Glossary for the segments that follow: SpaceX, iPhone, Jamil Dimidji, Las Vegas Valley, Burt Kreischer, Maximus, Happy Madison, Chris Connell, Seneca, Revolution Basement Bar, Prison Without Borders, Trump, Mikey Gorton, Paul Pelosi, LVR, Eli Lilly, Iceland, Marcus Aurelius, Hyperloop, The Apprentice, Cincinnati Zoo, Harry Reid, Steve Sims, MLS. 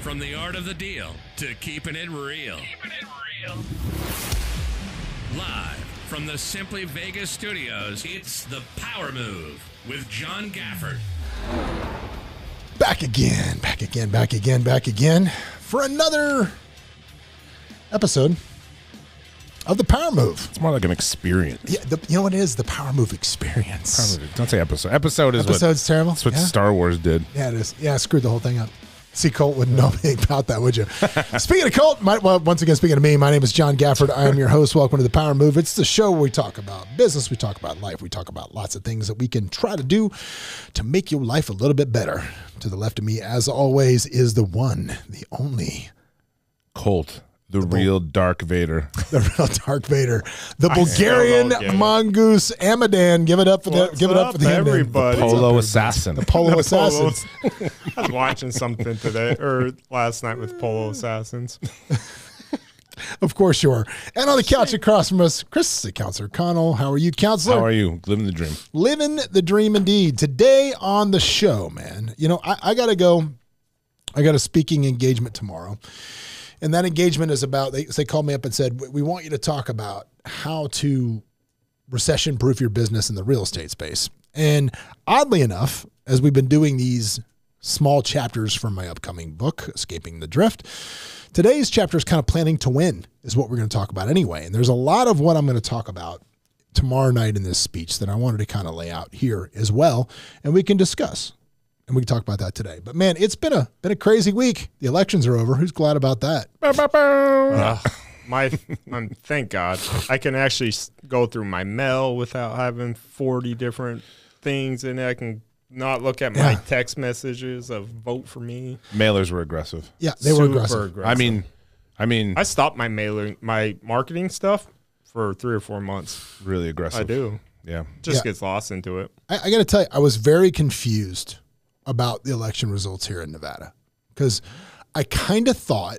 From the art of the deal to keeping it real. Keeping it real. Live from the Simply Vegas studios, it's The Power Move with John Gafford. Back again for another episode of The Power Move. It's more like an experience. Yeah, you know what it is? The Power Move experience. Don't say episode. Episode's terrible. That's what Star Wars did. Yeah, it is. Yeah, I screwed the whole thing up. See, Colt wouldn't know anything about that, would you? Speaking of Colt, speaking of me, my name is John Gafford. I am your host. Welcome to The Power Move. It's the show where we talk about business, we talk about life, we talk about lots of things that we can try to do to make your life a little bit better. To the left of me, as always, is the one, the only Colt. The real Dark Vader. The real Dark Vader. The Bulgarian mongoose Amadan. Give it up for everybody. The Polo Assassin. The Polo Assassins. I was watching something today or last night with Polo Assassins. Of course you are. And on the couch across from us, Chris Counselor Connell. How are you, Counselor? How are you? Living the dream. Living the dream indeed. Today on the show, man. You know, I gotta go. I got a speaking engagement tomorrow. And that engagement is about, they called me up and said, we want you to talk about how to recession-proof your business in the real estate space. And oddly enough, as we've been doing these small chapters from my upcoming book, Escaping the Drift, today's chapter is kind of planning to win is what we're going to talk about anyway. And there's a lot of what I'm going to talk about tomorrow night in this speech that I wanted to kind of lay out here as well, and we can discuss. And we can talk about that today. But, man, it's been a crazy week. The elections are over. Who's glad about that? Thank God. I can actually go through my mail without having 40 different things in it. I can not look at my text messages of vote for me. Mailers were aggressive. Yeah, they were aggressive. I mean, I stopped my marketing stuff for 3 or 4 months. Really aggressive. I do. Yeah. Just gets lost into it. I got to tell you, I was very confused about the election results here in Nevada, because I kind of thought,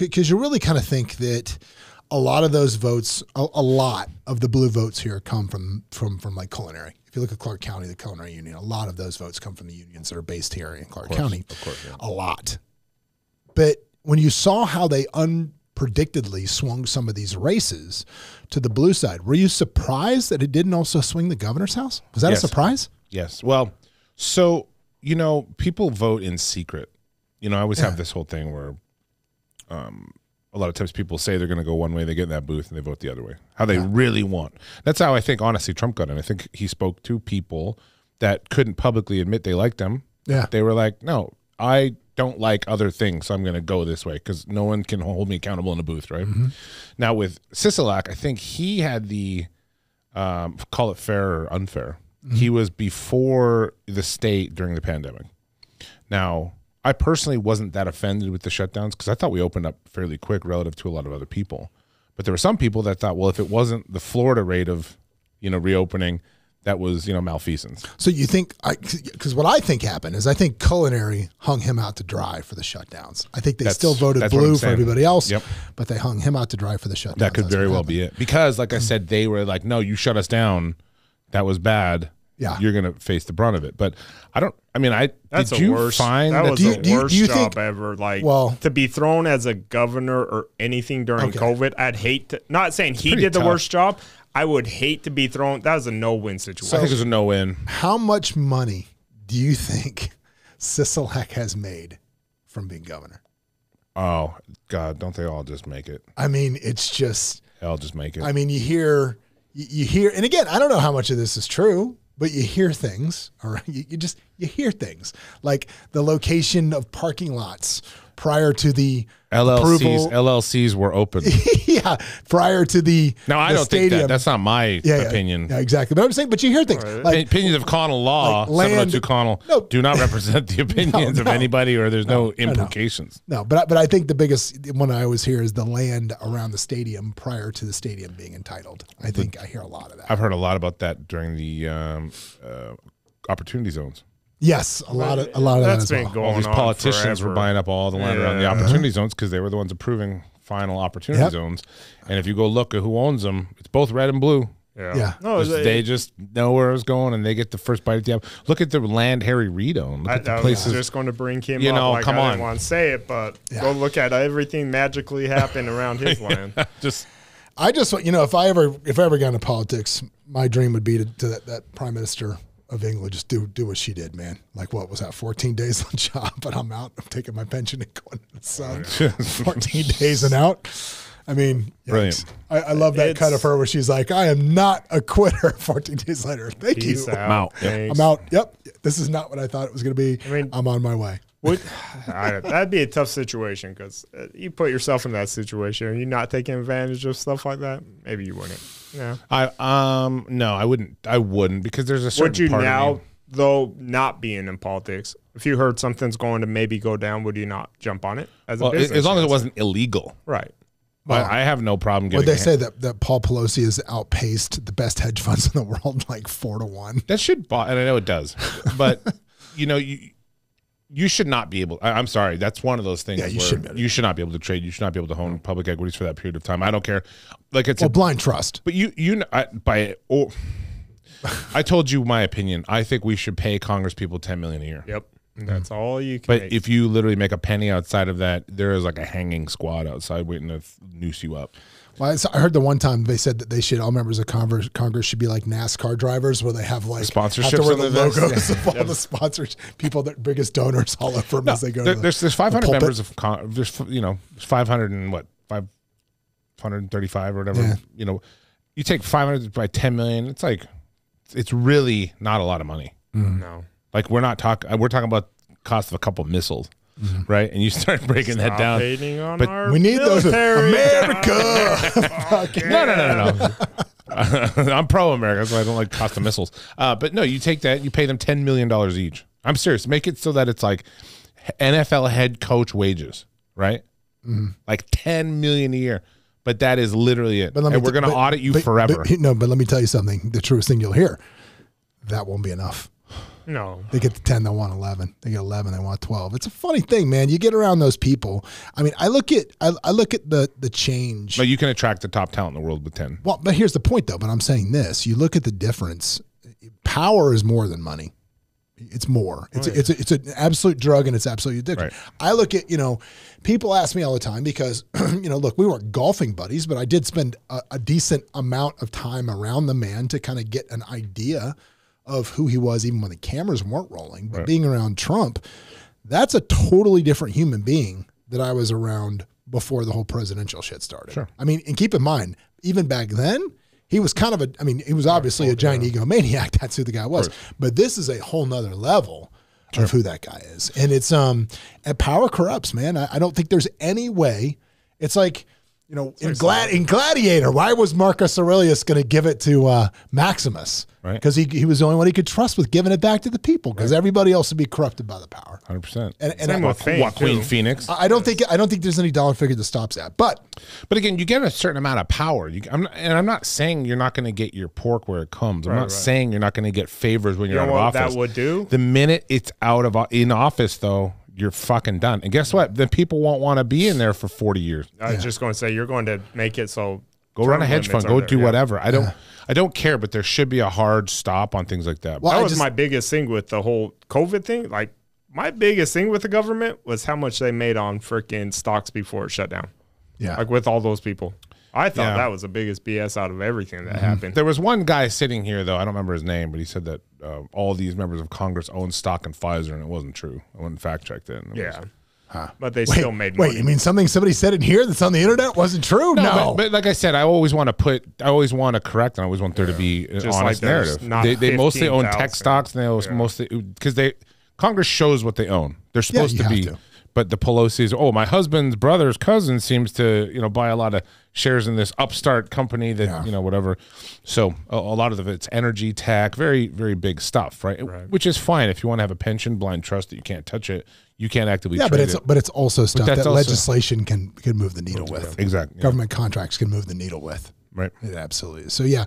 because you really kind of think that a lot of those votes, a lot of the blue votes here come from like culinary. If you look at Clark County, the culinary union, a lot of those votes come from the unions that are based here in Clark County. Of course, yeah. A lot. But when you saw how they unpredictably swung some of these races to the blue side, were you surprised that it didn't also swing the governor's house? Was that a surprise? Yes. Well, so... You know, people vote in secret. You know, I always have this whole thing where a lot of times people say they're going to go one way, they get in that booth, and they vote the other way. How they really want. That's how I think, honestly, Trump got in. I think he spoke to people that couldn't publicly admit they liked him. Yeah. They were like, no, I don't like other things, so I'm going to go this way because no one can hold me accountable in a booth, right? Mm-hmm. Now, with Sisolak, I think he had the, call it fair or unfair. He was before the state during the pandemic. Now, I personally wasn't that offended with the shutdowns because I thought we opened up fairly quick relative to a lot of other people. But there were some people that thought, well, if it wasn't the Florida rate of, you know, reopening, that was, you know, malfeasance. So you think, because what I think happened is I think culinary hung him out to dry for the shutdowns. I think they still voted blue for everybody else, but they hung him out to dry for the shutdowns. That could very well be it. Because, like I said, they were like, no, you shut us down. That was bad. Yeah, you're gonna face the brunt of it. But I don't. I mean, that's the worst. That was the worst job ever. Like, to be thrown as a governor or anything during COVID, I'd hate to. Not saying he did the worst job. I would hate to be thrown. That was a no-win situation. So I think it was a no-win. How much money do you think Sisolak has made from being governor? Oh God, don't they all just make it? I mean, it's just they'll just make it. I mean, you hear, and again, I don't know how much of this is true, but you hear things, all right? You hear things like the location of parking lots prior to the approval. LLCs were open. Prior to the stadium. That's not my opinion. Yeah, exactly. But I'm saying, but you hear things. Right. Like, opinions of Connell Law, like 702 Connell, do not represent the opinions of anybody, or there's no implications. No, but I think the biggest one I always hear is the land around the stadium prior to the stadium being entitled. I think I hear a lot of that. I've heard a lot about that during the opportunity zones. Yes, a lot of that as well. That's been going on. These politicians were buying up all the land around the opportunity zones because they were the ones approving final opportunity zones. And if you go look at who owns them, it's both red and blue. Yeah. No, they just know where I was going, and they get the first bite at the apple. Look at the land Harry Reid owned. Look at the places. I was just going to bring him up. Like, come on. I didn't want to say it, but go look at everything magically happened around his land. If I ever got into politics, my dream would be to that Prime Minister of England, just do what she did, man. Like, what was that, 14 days on job, but I'm out. I'm taking my pension and going to the sun. 14 days and out. I mean, brilliant. I love that cut of her where she's like, I am not a quitter. 14 days later. Thank you. I'm out. I'm out. Yep. This is not what I thought it was going to be. I mean, I'm on my way. That'd be a tough situation, because you put yourself in that situation. Are you not taking advantage of stuff like that? Maybe you wouldn't. Yeah. No, I wouldn't. I wouldn't, because there's a certain part of me. Would you now, though, not being in politics, if you heard something's going to maybe go down, would you not jump on it? As long as it wasn't illegal. Right. Well, I have no problem getting. Would they say that Paul Pelosi has outpaced the best hedge funds in the world, like 4 to 1? That should, and I know it does, but you should not be able. I'm sorry, that's one of those things. Yeah, you should not be able to trade. You should not be able to own public equities for that period of time. I don't care. Like, it's a blind trust. But I told you my opinion. I think we should pay congresspeople $10 million a year. Yep. That's all you can. But if you literally make a penny outside of that, there is like a hanging squad outside waiting to noose you up. Well, I heard the one time they said that they should, all members of Congress should be like NASCAR drivers, where they have like sponsorships, have to wear the logos of all the sponsors, people that biggest donors all over them as they go. There's 500 members of Congress. There's 500 and what, 535 or whatever. Yeah. You know, you take 500 by $10 million. It's like, it's really not a lot of money. Mm. No. Like, we're talking about cost of a couple missiles, right? And you start breaking that down. But we need those, America. No. I'm pro-America, so I don't like cost of missiles. But no, you take that, you pay them $10 million each. I'm serious. Make it so that it's like NFL head coach wages, right? Like $10 million a year. But that is literally it. And we're going to audit you forever. But let me tell you something. The truest thing you'll hear, that won't be enough. No. They get to 10, they want 11. They get 11, they want 12. It's a funny thing, man. You get around those people. I mean, I look at the change. But you can attract the top talent in the world with 10. Well, but here's the point, though. But I'm saying this. You look at the difference. Power is more than money. It's more. It's an absolute drug, and it's absolutely addictive. Right. I look at, people ask me all the time because, look, we weren't golfing buddies, but I did spend a decent amount of time around the man to kind of get an idea of who he was, even when the cameras weren't rolling. But being around Trump, that's a totally different human being that I was around before the whole presidential shit started. Sure. I mean, and keep in mind, even back then, he was kind of he was obviously a giant egomaniac. That's who the guy was. But this is a whole nother level of who that guy is. And it's, and power corrupts, man. I don't think there's any way. It's like, in Gladiator, why was Marcus Aurelius going to give it to Maximus? Because he was the only one he could trust with giving it back to the people, because everybody else would be corrupted by the power. 100%. And Joaquin Phoenix. I don't think there's any dollar figure that stops that. But again, you get a certain amount of power. I'm not saying you're not going to get your pork where it comes. I'm not saying you're not going to get favors when you're out of office. That would do. The minute it's in office, though, you're fucking done. And guess what? The people won't want to be in there for 40 years. I was just going to say, you're going to make it so. Go run a hedge fund. Go do whatever. I don't care, but there should be a hard stop on things like that. Well, that was my biggest thing with the whole COVID thing. Like, my biggest thing with the government was how much they made on freaking stocks before it shut down. Yeah. Like, with all those people. I thought that was the biggest BS out of everything that happened. There was one guy sitting here, though, I don't remember his name, but he said that all these members of Congress own stock in Pfizer, and it wasn't true. I wouldn't fact check that. But they still made money. Wait, you mean something somebody said in here that's on the internet wasn't true? No. But like I said, I always want to correct, and I always want there to be an honest narrative. They mostly own tech stocks, and they mostly, because Congress shows what they own. They're supposed to be. But the Pelosi's, my husband's brother's cousin seems to, buy a lot of shares in this upstart company that, whatever. So a lot of it's energy, tech, very, very big stuff, right? Which is fine if you want to have a pension blind trust that you can't touch it. You can't actively trade it. But it's also stuff that legislation can move the needle with. Exactly. Government contracts can move the needle with. Right. It absolutely is. So, yeah.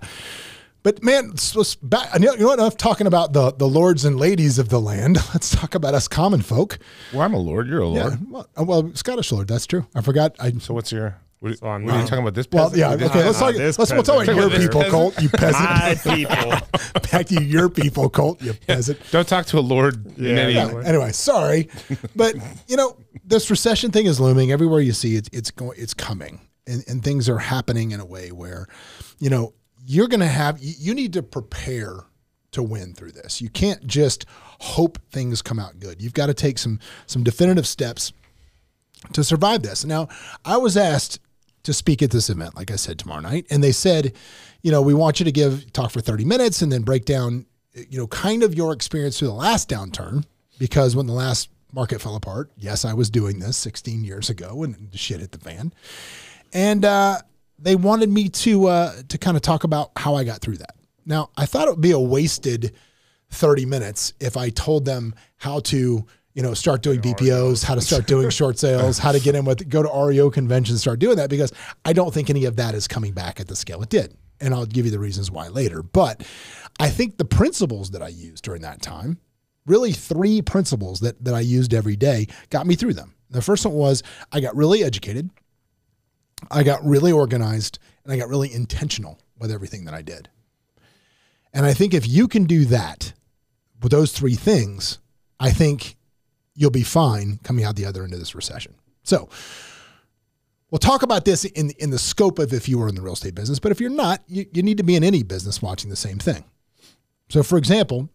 But man, enough talking about the lords and ladies of the land. Let's talk about us common folk. Well, I'm a lord. You're a lord. Well, Scottish lord. That's true. I forgot. So what's your? What are you talking about? This peasant? Well, yeah. Okay, let's talk about your people, Colt, you peasant. My people. Back to your people, Colt, you peasant. Don't talk to a lord. Yeah. Anyway, sorry, but you know this recession thing is looming everywhere. You see it, it's coming, and things are happening in a way where, you know, you're going to have you need to prepare to win through this. You can't just hope things come out good. You've got to take some definitive steps to survive this. Now, I was asked to speak at this event, like I said, tomorrow night. And they said, you know, we want you to talk for 30 minutes and then break down, you know, kind of your experience through the last downturn, because when the last market fell apart, yes, I was doing this 16 years ago and shit hit the fan. And they wanted me to kind of talk about how I got through that. Now, I thought it would be a wasted 30 minutes if I told them how to, you know, start doing BPOs, how to start doing short sales, how to get in with, go to REO conventions, start doing that, because I don't think any of that is coming back at the scale it did. And I'll give you the reasons why later. But I think the principles that I used during that time, really three principles that I used every day, got me through them. The first one was I got really educated, I got really organized, and I got really intentional with everything that I did. And I think if you can do that with those three things, I think you'll be fine coming out the other end of this recession. So we'll talk about this in the scope of if you were in the real estate business, but if you're not, you need to be in any business watching the same thing. So for example,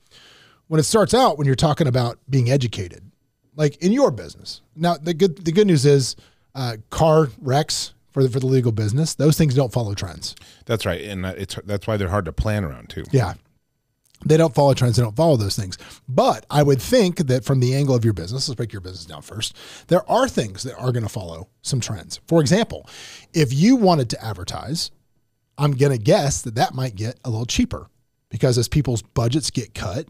when it starts out, when you're talking about being educated, like in your business. Now, the good news is Carrex for the legal business, those things don't follow trends. That's right. And that's why they're hard to plan around too. Yeah. They don't follow trends. They don't follow those things. But I would think that from the angle of your business, let's break your business down first. There are things that are going to follow some trends. For example, if you wanted to advertise, I'm going to guess that might get a little cheaper, because as people's budgets get cut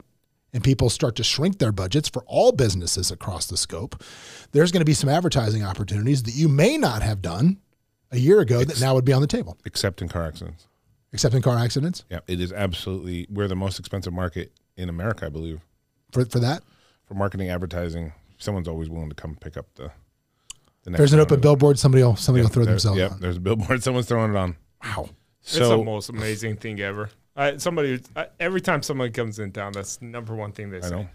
and people start to shrink their budgets for all businesses across the scope, there's going to be some advertising opportunities that you may not have done a year ago that now would be on the table. Except in car accidents. Except in car accidents? Yeah, it is absolutely, we're the most expensive market in America, I believe. For that? For marketing, advertising, someone's always willing to come pick up the next. There's an open billboard, somebody will throw themselves on. Yeah, there's a billboard, someone's throwing it on. Wow. So, it's the most amazing thing ever. Every time someone comes in town, that's the #1 thing they say. I know.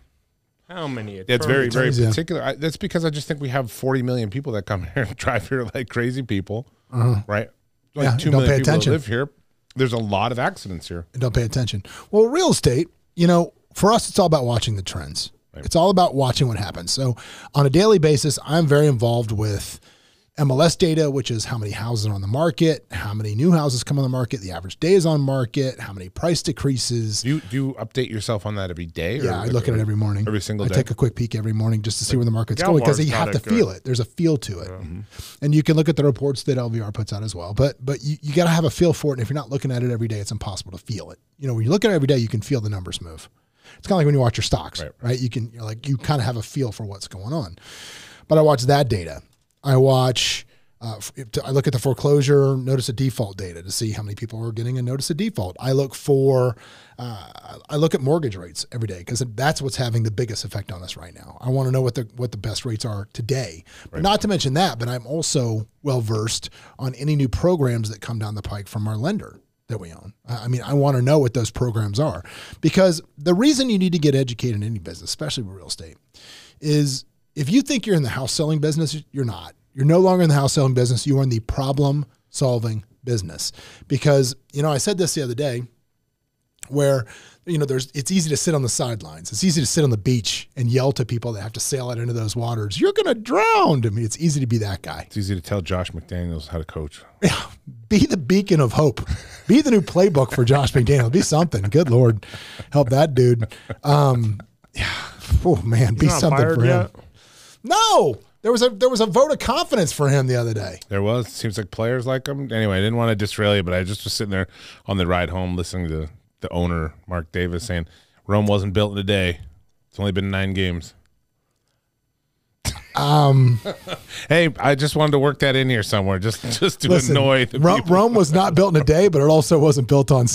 How many? That's very, very particular. Yeah. That's because I just think we have 40 million people that come here and drive here like crazy people, right? Like 2 million people that live here. There's a lot of accidents here. And don't pay attention. Well, real estate, you know, for us, it's all about watching the trends. Right. It's all about watching what happens. So on a daily basis, I'm very involved with MLS data, which is how many houses are on the market, how many new houses come on the market, the average days on market, how many price decreases. Do you update yourself on that every day? Or I look at it every morning. Every single day. I take a quick peek every morning just to see where the market's going, because you have to feel it. There's a feel to it. Mm-hmm. And you can look at the reports that LVR puts out as well, but you got to have a feel for it. And if you're not looking at it every day, it's impossible to feel it. You know, when you look at it every day, you can feel the numbers move. It's kind of like when you watch your stocks, right? You kind of have a feel for what's going on. But I watch that data. I watch, I look at the foreclosure notice of default data to see how many people are getting a notice of default. I look for, I look at mortgage rates every day, because that's what's having the biggest effect on us right now. I want to know what the best rates are today, but not to mention that, but I'm also well-versed on any new programs that come down the pike from our lender that we own. I mean, I want to know what those programs are, because the reason you need to get educated in any business, especially with real estate, is if you think you're in the house selling business, you're not. You're no longer in the house selling business. You are in the problem solving business. Because, you know, I said this the other day where, you know, it's easy to sit on the sidelines. It's easy to sit on the beach and yell to people that have to sail out into those waters. You're going to drown. I mean, it's easy to be that guy. It's easy to tell Josh McDaniels how to coach. Yeah. Be the beacon of hope. Be the new playbook for Josh McDaniels. Be something. Good Lord. Help that dude. Yeah. Oh man. Be something for him. Yet? No, there was a vote of confidence for him the other day. There was. Seems like players like him. Anyway, I didn't want to derail you, but I just was sitting there on the ride home listening to the owner, Mark Davis, saying, Rome wasn't built in a day. It's only been 9 games. Hey, I just wanted to work that in here somewhere, just to annoy the people. Rome was not built in a day, but it also wasn't built on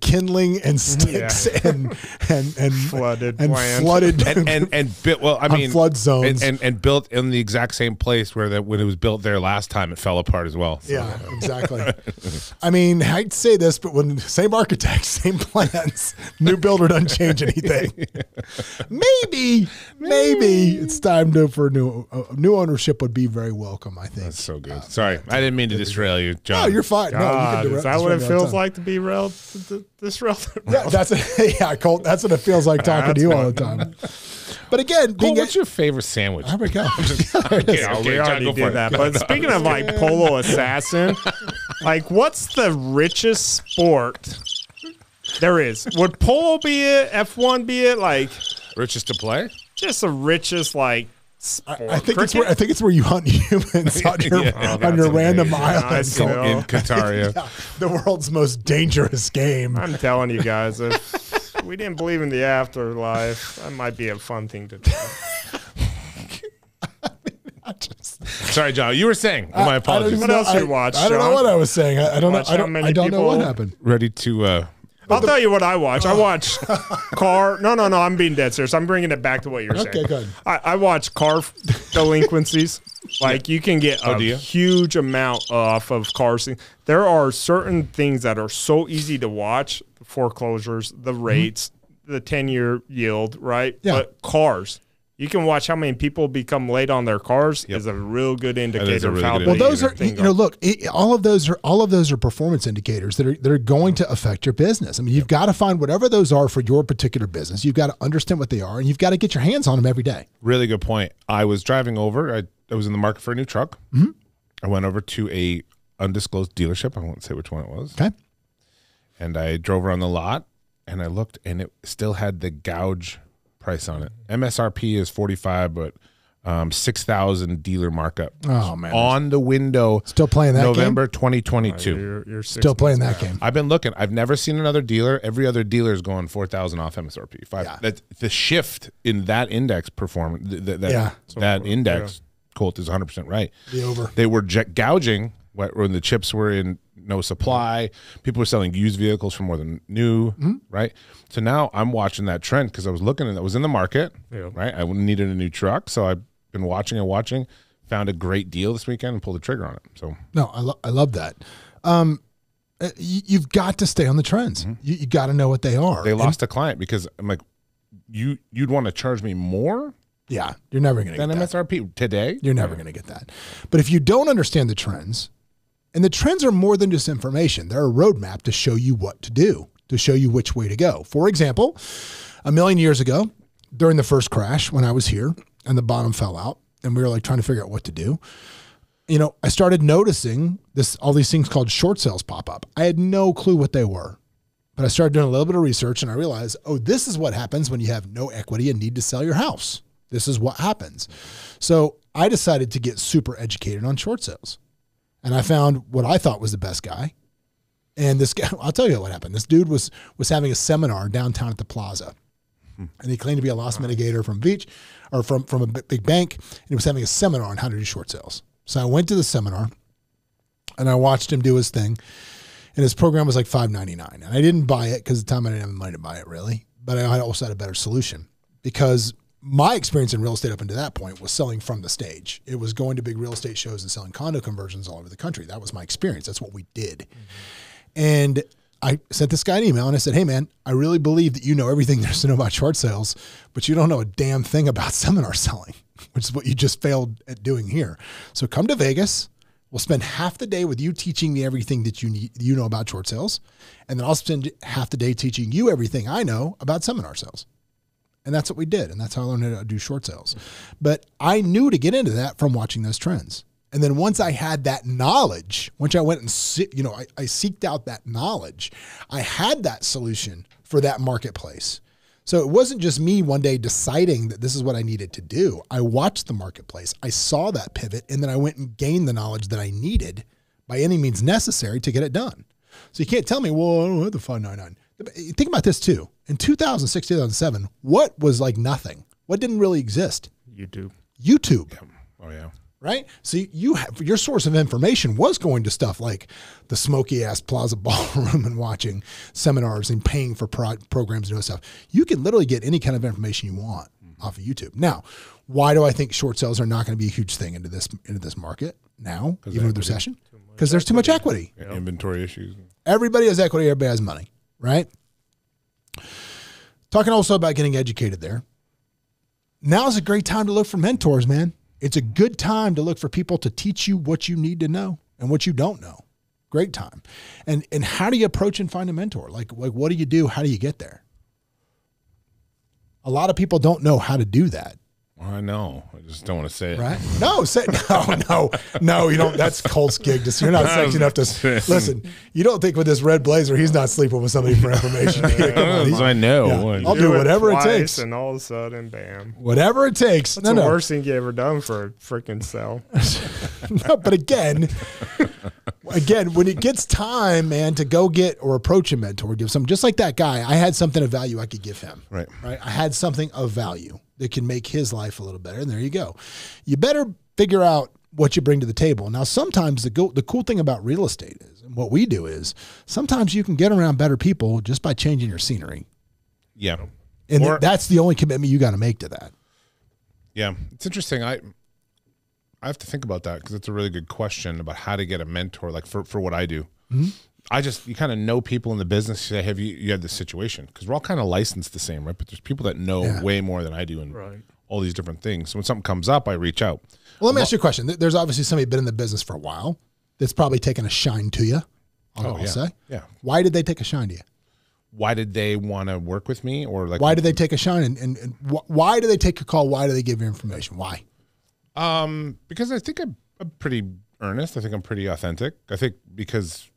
kindling and sticks and flooded and built. Well, I mean, flood zones and built in the exact same place where that when it was built there last time, it fell apart as well. So. Yeah, exactly. I mean, I'd say this, but when same architects, same plans, new builder doesn't change anything. Maybe it's time for a new ownership would be very welcome, I think. That's so good. Sorry, I didn't mean to derail you, John. No, you're fine. No, you can. Is that what it feels like to be derailed? Yeah, Colt, that's what it feels like talking to you all the time. But again, Colt, what's your favorite sandwich? Oh, my God. We already did that. But speaking of, like, Polo Assassin, like, what's the richest sport there is? Would Polo be it? F1 be it? Like, richest to play? Just the richest, like, I think it's where you hunt humans on your random island in Qatar. Yeah, the world's most dangerous game. I'm telling you guys, if we didn't believe in the afterlife, that might be a fun thing to do. Sorry, John. You were saying. My apologies. What else you watched? I don't know what I was saying. I don't know what happened. Ready to. I'll tell you what I watch. I watch car. No. I'm being dead serious. I'm bringing it back to what you're saying. Okay, good. I watch car delinquencies. Like you can get a huge amount off of cars. There are certain things that are so easy to watch: the foreclosures, the rates, the 10-year yield, right? Yeah. But cars. You can watch how many people become late on their cars is a real good indicator. All of those are performance indicators that are going to affect your business. I mean, you've got to find whatever those are for your particular business. You've got to understand what they are, and you've got to get your hands on them every day. Really good point. I was driving over. I was in the market for a new truck. Mm-hmm. I went over to a undisclosed dealership. I won't say which one it was. Okay. And I drove around the lot, and I looked, and it still had the gouge price on it. MSRP is 45, but 6,000 dealer markup. Oh man! On the window. Still playing that November game? 2022. You're still playing that game. I've been looking. I've never seen another dealer. Every other dealer is going 4,000 off MSRP. That's the shift in that index performance. Colt is 100% right. They were gouging when the chips were in no supply. People were selling used vehicles for more than new, right? So now I'm watching that trend because I was looking and I was in the market, right? I needed a new truck, so I've been watching and watching. Found a great deal this weekend and pulled the trigger on it. So I love that. You've got to stay on the trends. You got to know what they are. They lost a client because I'm like, you'd want to charge me more. Yeah, you're never going to get that. MSRP today. You're never going to get that. But if you don't understand the trends. And the trends are more than just information. They're a roadmap to show you what to do, to show you which way to go. For example, 1 million years ago, during the first crash when I was here and the bottom fell out and we were like trying to figure out what to do, you know, I started noticing all these things called short sales pop up. I had no clue what they were, but I started doing a little bit of research and I realized, oh, this is what happens when you have no equity and need to sell your house. This is what happens. So I decided to get super educated on short sales. And I found what I thought was the best guy. And this guy, I'll tell you what happened. This dude was having a seminar downtown at the Plaza. And he claimed to be a loss mitigator from Beach or from a big bank. And he was having a seminar on how to do short sales. So I went to the seminar and I watched him do his thing. And his program was like $5.99. And I didn't buy it because at the time I didn't have money to buy it really. But I also had a better solution because my experience in real estate up until that point was selling from the stage. It was going to big real estate shows and selling condo conversions all over the country. That was my experience. That's what we did. And I sent this guy an email and I said, hey man, I really believe that you know everything there's to know about short sales, but you don't know a damn thing about seminar selling, which is what you just failed at doing here. So come to Vegas. We'll spend half the day with you teaching me everything that you know about short sales. And then I'll spend half the day teaching you everything I know about seminar sales. And that's what we did. And that's how I learned how to do short sales. But I knew to get into that from watching those trends. And then once I had that knowledge, once I went and, you know, I seeked out that knowledge, I had that solution for that marketplace. So it wasn't just me one day deciding that this is what I needed to do. I watched the marketplace. I saw that pivot. And then I went and gained the knowledge that I needed by any means necessary to get it done. So you can't tell me, well, I don't have the 599. Think about this too. In 2006, 2007, what was like nothing? What didn't really exist? YouTube. YouTube. Yeah. Oh yeah. Right? So you have, your source of information was going to stuff like the smoky-ass Plaza Ballroom and watching seminars and paying for programs and other stuff. You can literally get any kind of information you want off of YouTube. Now, why do I think short sales are not going to be a huge thing into this market now, even with the recession? Because there's too much equity. Yeah, inventory issues. Everybody has equity. Everybody has money, right? Talking also about getting educated there. Now's a great time to look for mentors, man. It's a good time to look for people to teach you what you need to know and what you don't know. Great time. And how do you approach and find a mentor? Like what do you do? How do you get there? A lot of people don't know how to do that. Well, I know. I just don't want to say it. Right? No, say no, you don't. That's Colt's gig. You're not sexy enough to listen. You don't think with this red blazer, he's not sleeping with somebody for information. I know. Yeah, I'll do whatever it takes. And all of a sudden, bam. Whatever it takes. That's the worst thing you ever done for a freaking sell. No, but again, when it gets time, man, to go get or approach a mentor, give something just like that guy. I had something of value I could give him. Right. Right. I had something of value that can make his life a little better. And there you go. You better figure out what you bring to the table. Now, sometimes the cool thing about real estate is, and what we do is, sometimes you can get around better people just by changing your scenery. Yeah. And that's the only commitment you got to make to that. Yeah. It's interesting. I have to think about that because it's a really good question about how to get a mentor, like for what I do. Mm-hmm. You kind of know people in the business. Say, have you had this situation? Because we're all kind of licensed the same, right? But there's people that know way more than I do in all these different things. So when something comes up, I reach out. Well, let me ask you a question. There's obviously somebody been in the business for a while that's probably taken a shine to you. I'll say. Yeah. Why did they take a shine to you? Why did they want to work with me, or like? Why did they take a shine, and why do they take your call? Why do they give you information? Why? Because I think I'm pretty earnest. I think I'm pretty authentic. I think because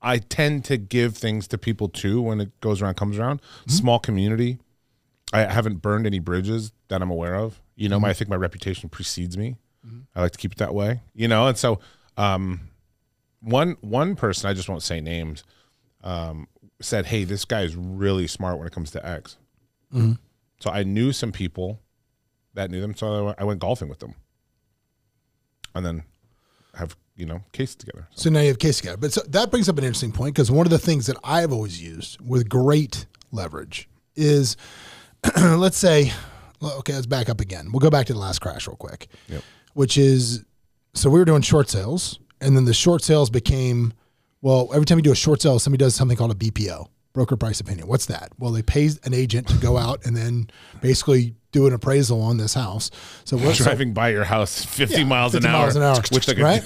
I tend to give things to people too when it goes around, comes around. Mm-hmm. Small community. I haven't burned any bridges that I'm aware of. You know, I think my reputation precedes me. Mm-hmm. I like to keep it that way. You know, and so one person, I just won't say names, said, "Hey, this guy is really smart when it comes to X." Mm-hmm. So I knew some people that knew them, so I went golfing with them, and then have, you know, case together. So now you have case together. But so that brings up an interesting point, because one of the things that I've always used with great leverage is, let's say, okay, let's back up again. We'll go back to the last crash real quick, which is, so we were doing short sales, and then the short sales became, well, every time you do a short sale, somebody does something called a BPO, broker price opinion. What's that? Well, they pay an agent to go out and then basically do an appraisal on this house. So we're driving by your house 50 miles an hour, which like right?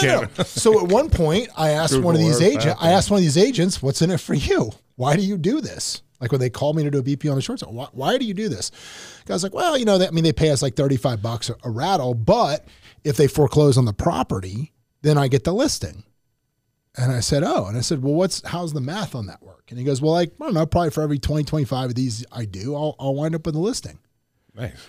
No. So at one point I asked one of these agents, "What's in it for you? Why do you do this?" Like when they called me to do a BP on a short sale, why do you do this? I was like, well, you know, that, I mean, they pay us like $35 a rattle, but if they foreclose on the property, then I get the listing. And I said, oh, and I said, well, how's the math on that work? And he goes, well, like, I don't know, probably for every 20, 25 of these I do, I'll wind up with a listing. Nice.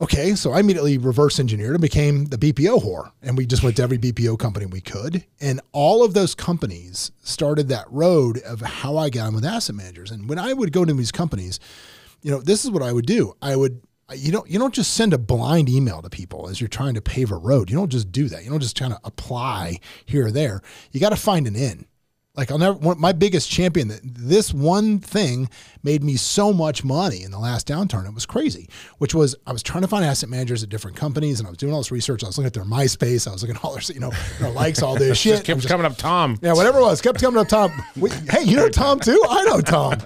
Okay, so I immediately reverse engineered and became the BPO whore. And we just went to every BPO company we could. And all of those companies started that road of how I got in with asset managers. And when I would go to these companies, you know, this is what I would do. You don't just send a blind email to people as you're trying to pave a road. You don't just do that. You don't just kind of apply here or there. You got to find an in. Like my biggest champion, this one thing made me so much money in the last downturn. It was crazy, which was, I was trying to find asset managers at different companies, and I was doing all this research. I was looking at their MySpace. I was looking at all their, you know, their likes, all this shit. Just kept coming up, Tom. Yeah, whatever it was. Kept coming up, Tom. Hey, you know Tom too? I know Tom.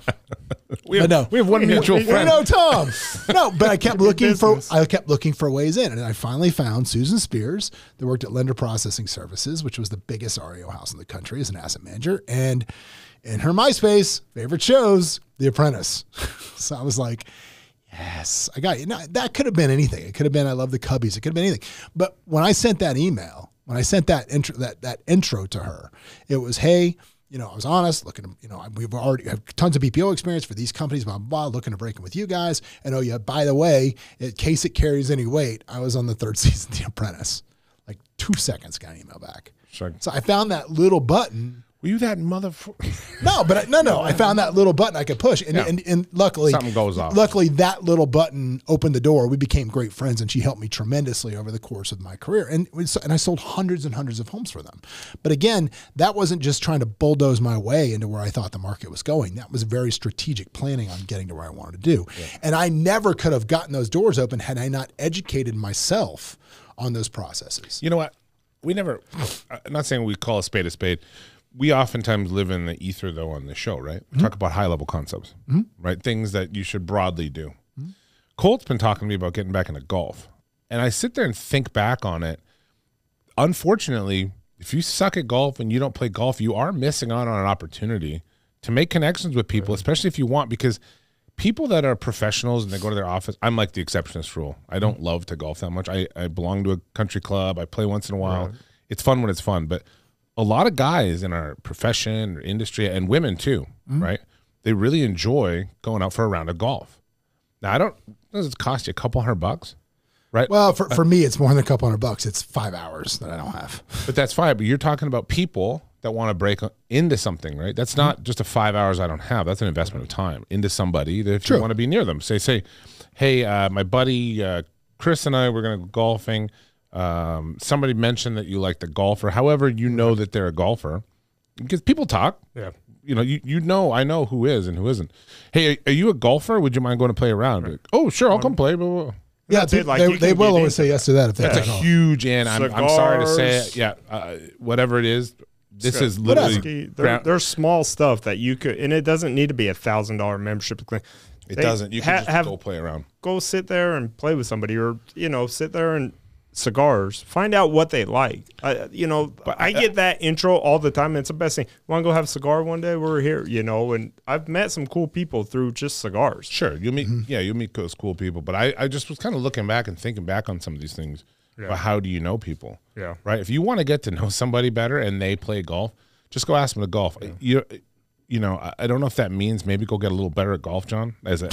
We have one mutual friend. We know Tom. No, but I kept looking for ways in, and I finally found Susan Spears, that worked at Lender Processing Services, which was the biggest REO house in the country as an asset manager. And in her MySpace, favorite shows, The Apprentice. So I was like, yes, I got you. Now, that could have been anything. It could have been, I love the Cubbies. It could have been anything. But when I sent that email, when I sent that intro to her, it was, hey, you know, I was honest, looking to, you know, we've already have tons of BPO experience for these companies, blah, blah, blah, looking to break in with you guys. And oh yeah, by the way, in case it carries any weight, I was on the third season of The Apprentice. Like 2 seconds got an email back. Sure. So I found that little button. Were you that motherfucker? No, but no. I found that little button I could push, and luckily something goes off. Luckily, that little button opened the door. We became great friends, and she helped me tremendously over the course of my career. And I sold hundreds and hundreds of homes for them. But again, that wasn't just trying to bulldoze my way into where I thought the market was going. That was very strategic planning on getting to where I wanted to do. Yeah. And I never could have gotten those doors open had I not educated myself on those processes. You know what? We never. I'm not saying we call a spade a spade. We oftentimes live in the ether, though, on this show, right? We talk about high-level concepts, right? Things that you should broadly do. Colt's been talking to me about getting back into golf, and I sit there and think back on it. Unfortunately, if you suck at golf and you don't play golf, you are missing out on an opportunity to make connections with people, especially if you want, because people that are professionals and they go to their office, I'm like the exceptionist rule. I don't love to golf that much. I belong to a country club. I play once in a while. Right. It's fun when it's fun, but a lot of guys in our profession or industry, and women too, right? They really enjoy going out for a round of golf. Now, does it cost you a couple $100 bucks, right? Well, for me, it's more than a couple $100 bucks. It's 5 hours that I don't have. But that's fine. But you're talking about people that want to break into something, right? That's not just a 5 hours I don't have. That's an investment of time into somebody that if you want to be near them. Say, hey, my buddy Chris and I, we're going to go golfing. Somebody mentioned that you like the golfer, however you know that they're a golfer, because people talk. Yeah, you know, I know who is and who isn't. Hey, are you a golfer? Would you mind going to play around? Right. Like, oh, sure, I'll come play. Blah, blah, blah. Yeah, they will always say yes to that. If that's a huge and I'm sorry to say it. Yeah, whatever it is. This is literally there's small stuff that you could, and it doesn't need to be $1,000 membership. It doesn't. You can just go play around. Go sit there and play with somebody, or you know, sit there and. Cigars, find out what they like. You know, but I get that intro all the time. And it's the best thing. Want to go have a cigar one day? We're here, you know, and I've met some cool people through just cigars. Sure. You'll meet, you'll meet those cool people. But I just was kind of looking back and thinking back on some of these things. Yeah. About how do you know people? Yeah. Right. If you want to get to know somebody better and they play golf, just go ask them to golf. Yeah. You know, I don't know if that means maybe go get a little better at golf, John. Instead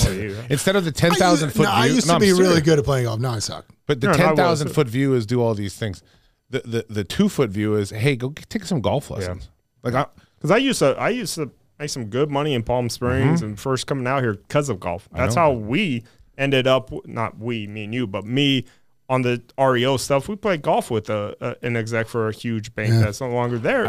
of the 10,000-foot view. I used to be really good at playing golf. Now I suck. But the 10,000-foot view is do all these things. The 2-foot view is, hey, go take some golf lessons. Yeah. Like, because I used to make some good money in Palm Springs and first coming out here because of golf. That's how we ended up. Not we, me and you, but me. On the REO stuff, we played golf with an exec for a huge bank that's no longer there.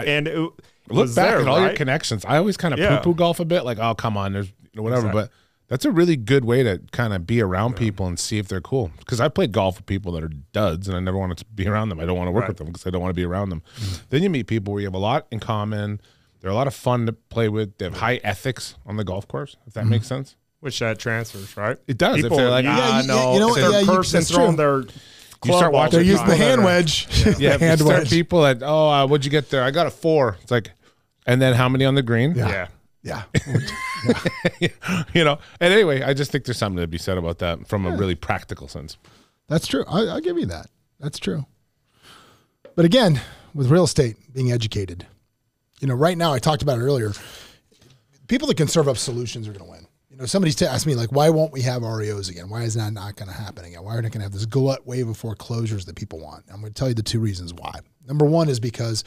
Look back at all your connections. I always kind of poo-poo golf a bit, like, oh, come on, there's whatever. Exactly. But that's a really good way to kind of be around people and see if they're cool. Because I played golf with people that are duds, and I never wanted to be around them. I don't want to work with them because I don't want to be around them. Then you meet people where you have a lot in common. They're a lot of fun to play with. They have high ethics on the golf course, if that makes sense. Which that transfers, right? It does. People, if they're like, you start watching. They're using the hand wedge. Yeah, people that, oh, what'd you get there? I got a 4. It's like, and then how many on the green? Yeah. You know. And anyway, I just think there's something to be said about that from a really practical sense. That's true. I'll give you that. That's true. But again, with real estate, being educated, you know, right now I talked about it earlier. People that can serve up solutions are going to win. You know, somebody's asked me, like, why won't we have REOs again? Why is that not going to happen again? Why aren't we going to have this glut wave of foreclosures that people want? I'm going to tell you the 2 reasons why. Number 1 is because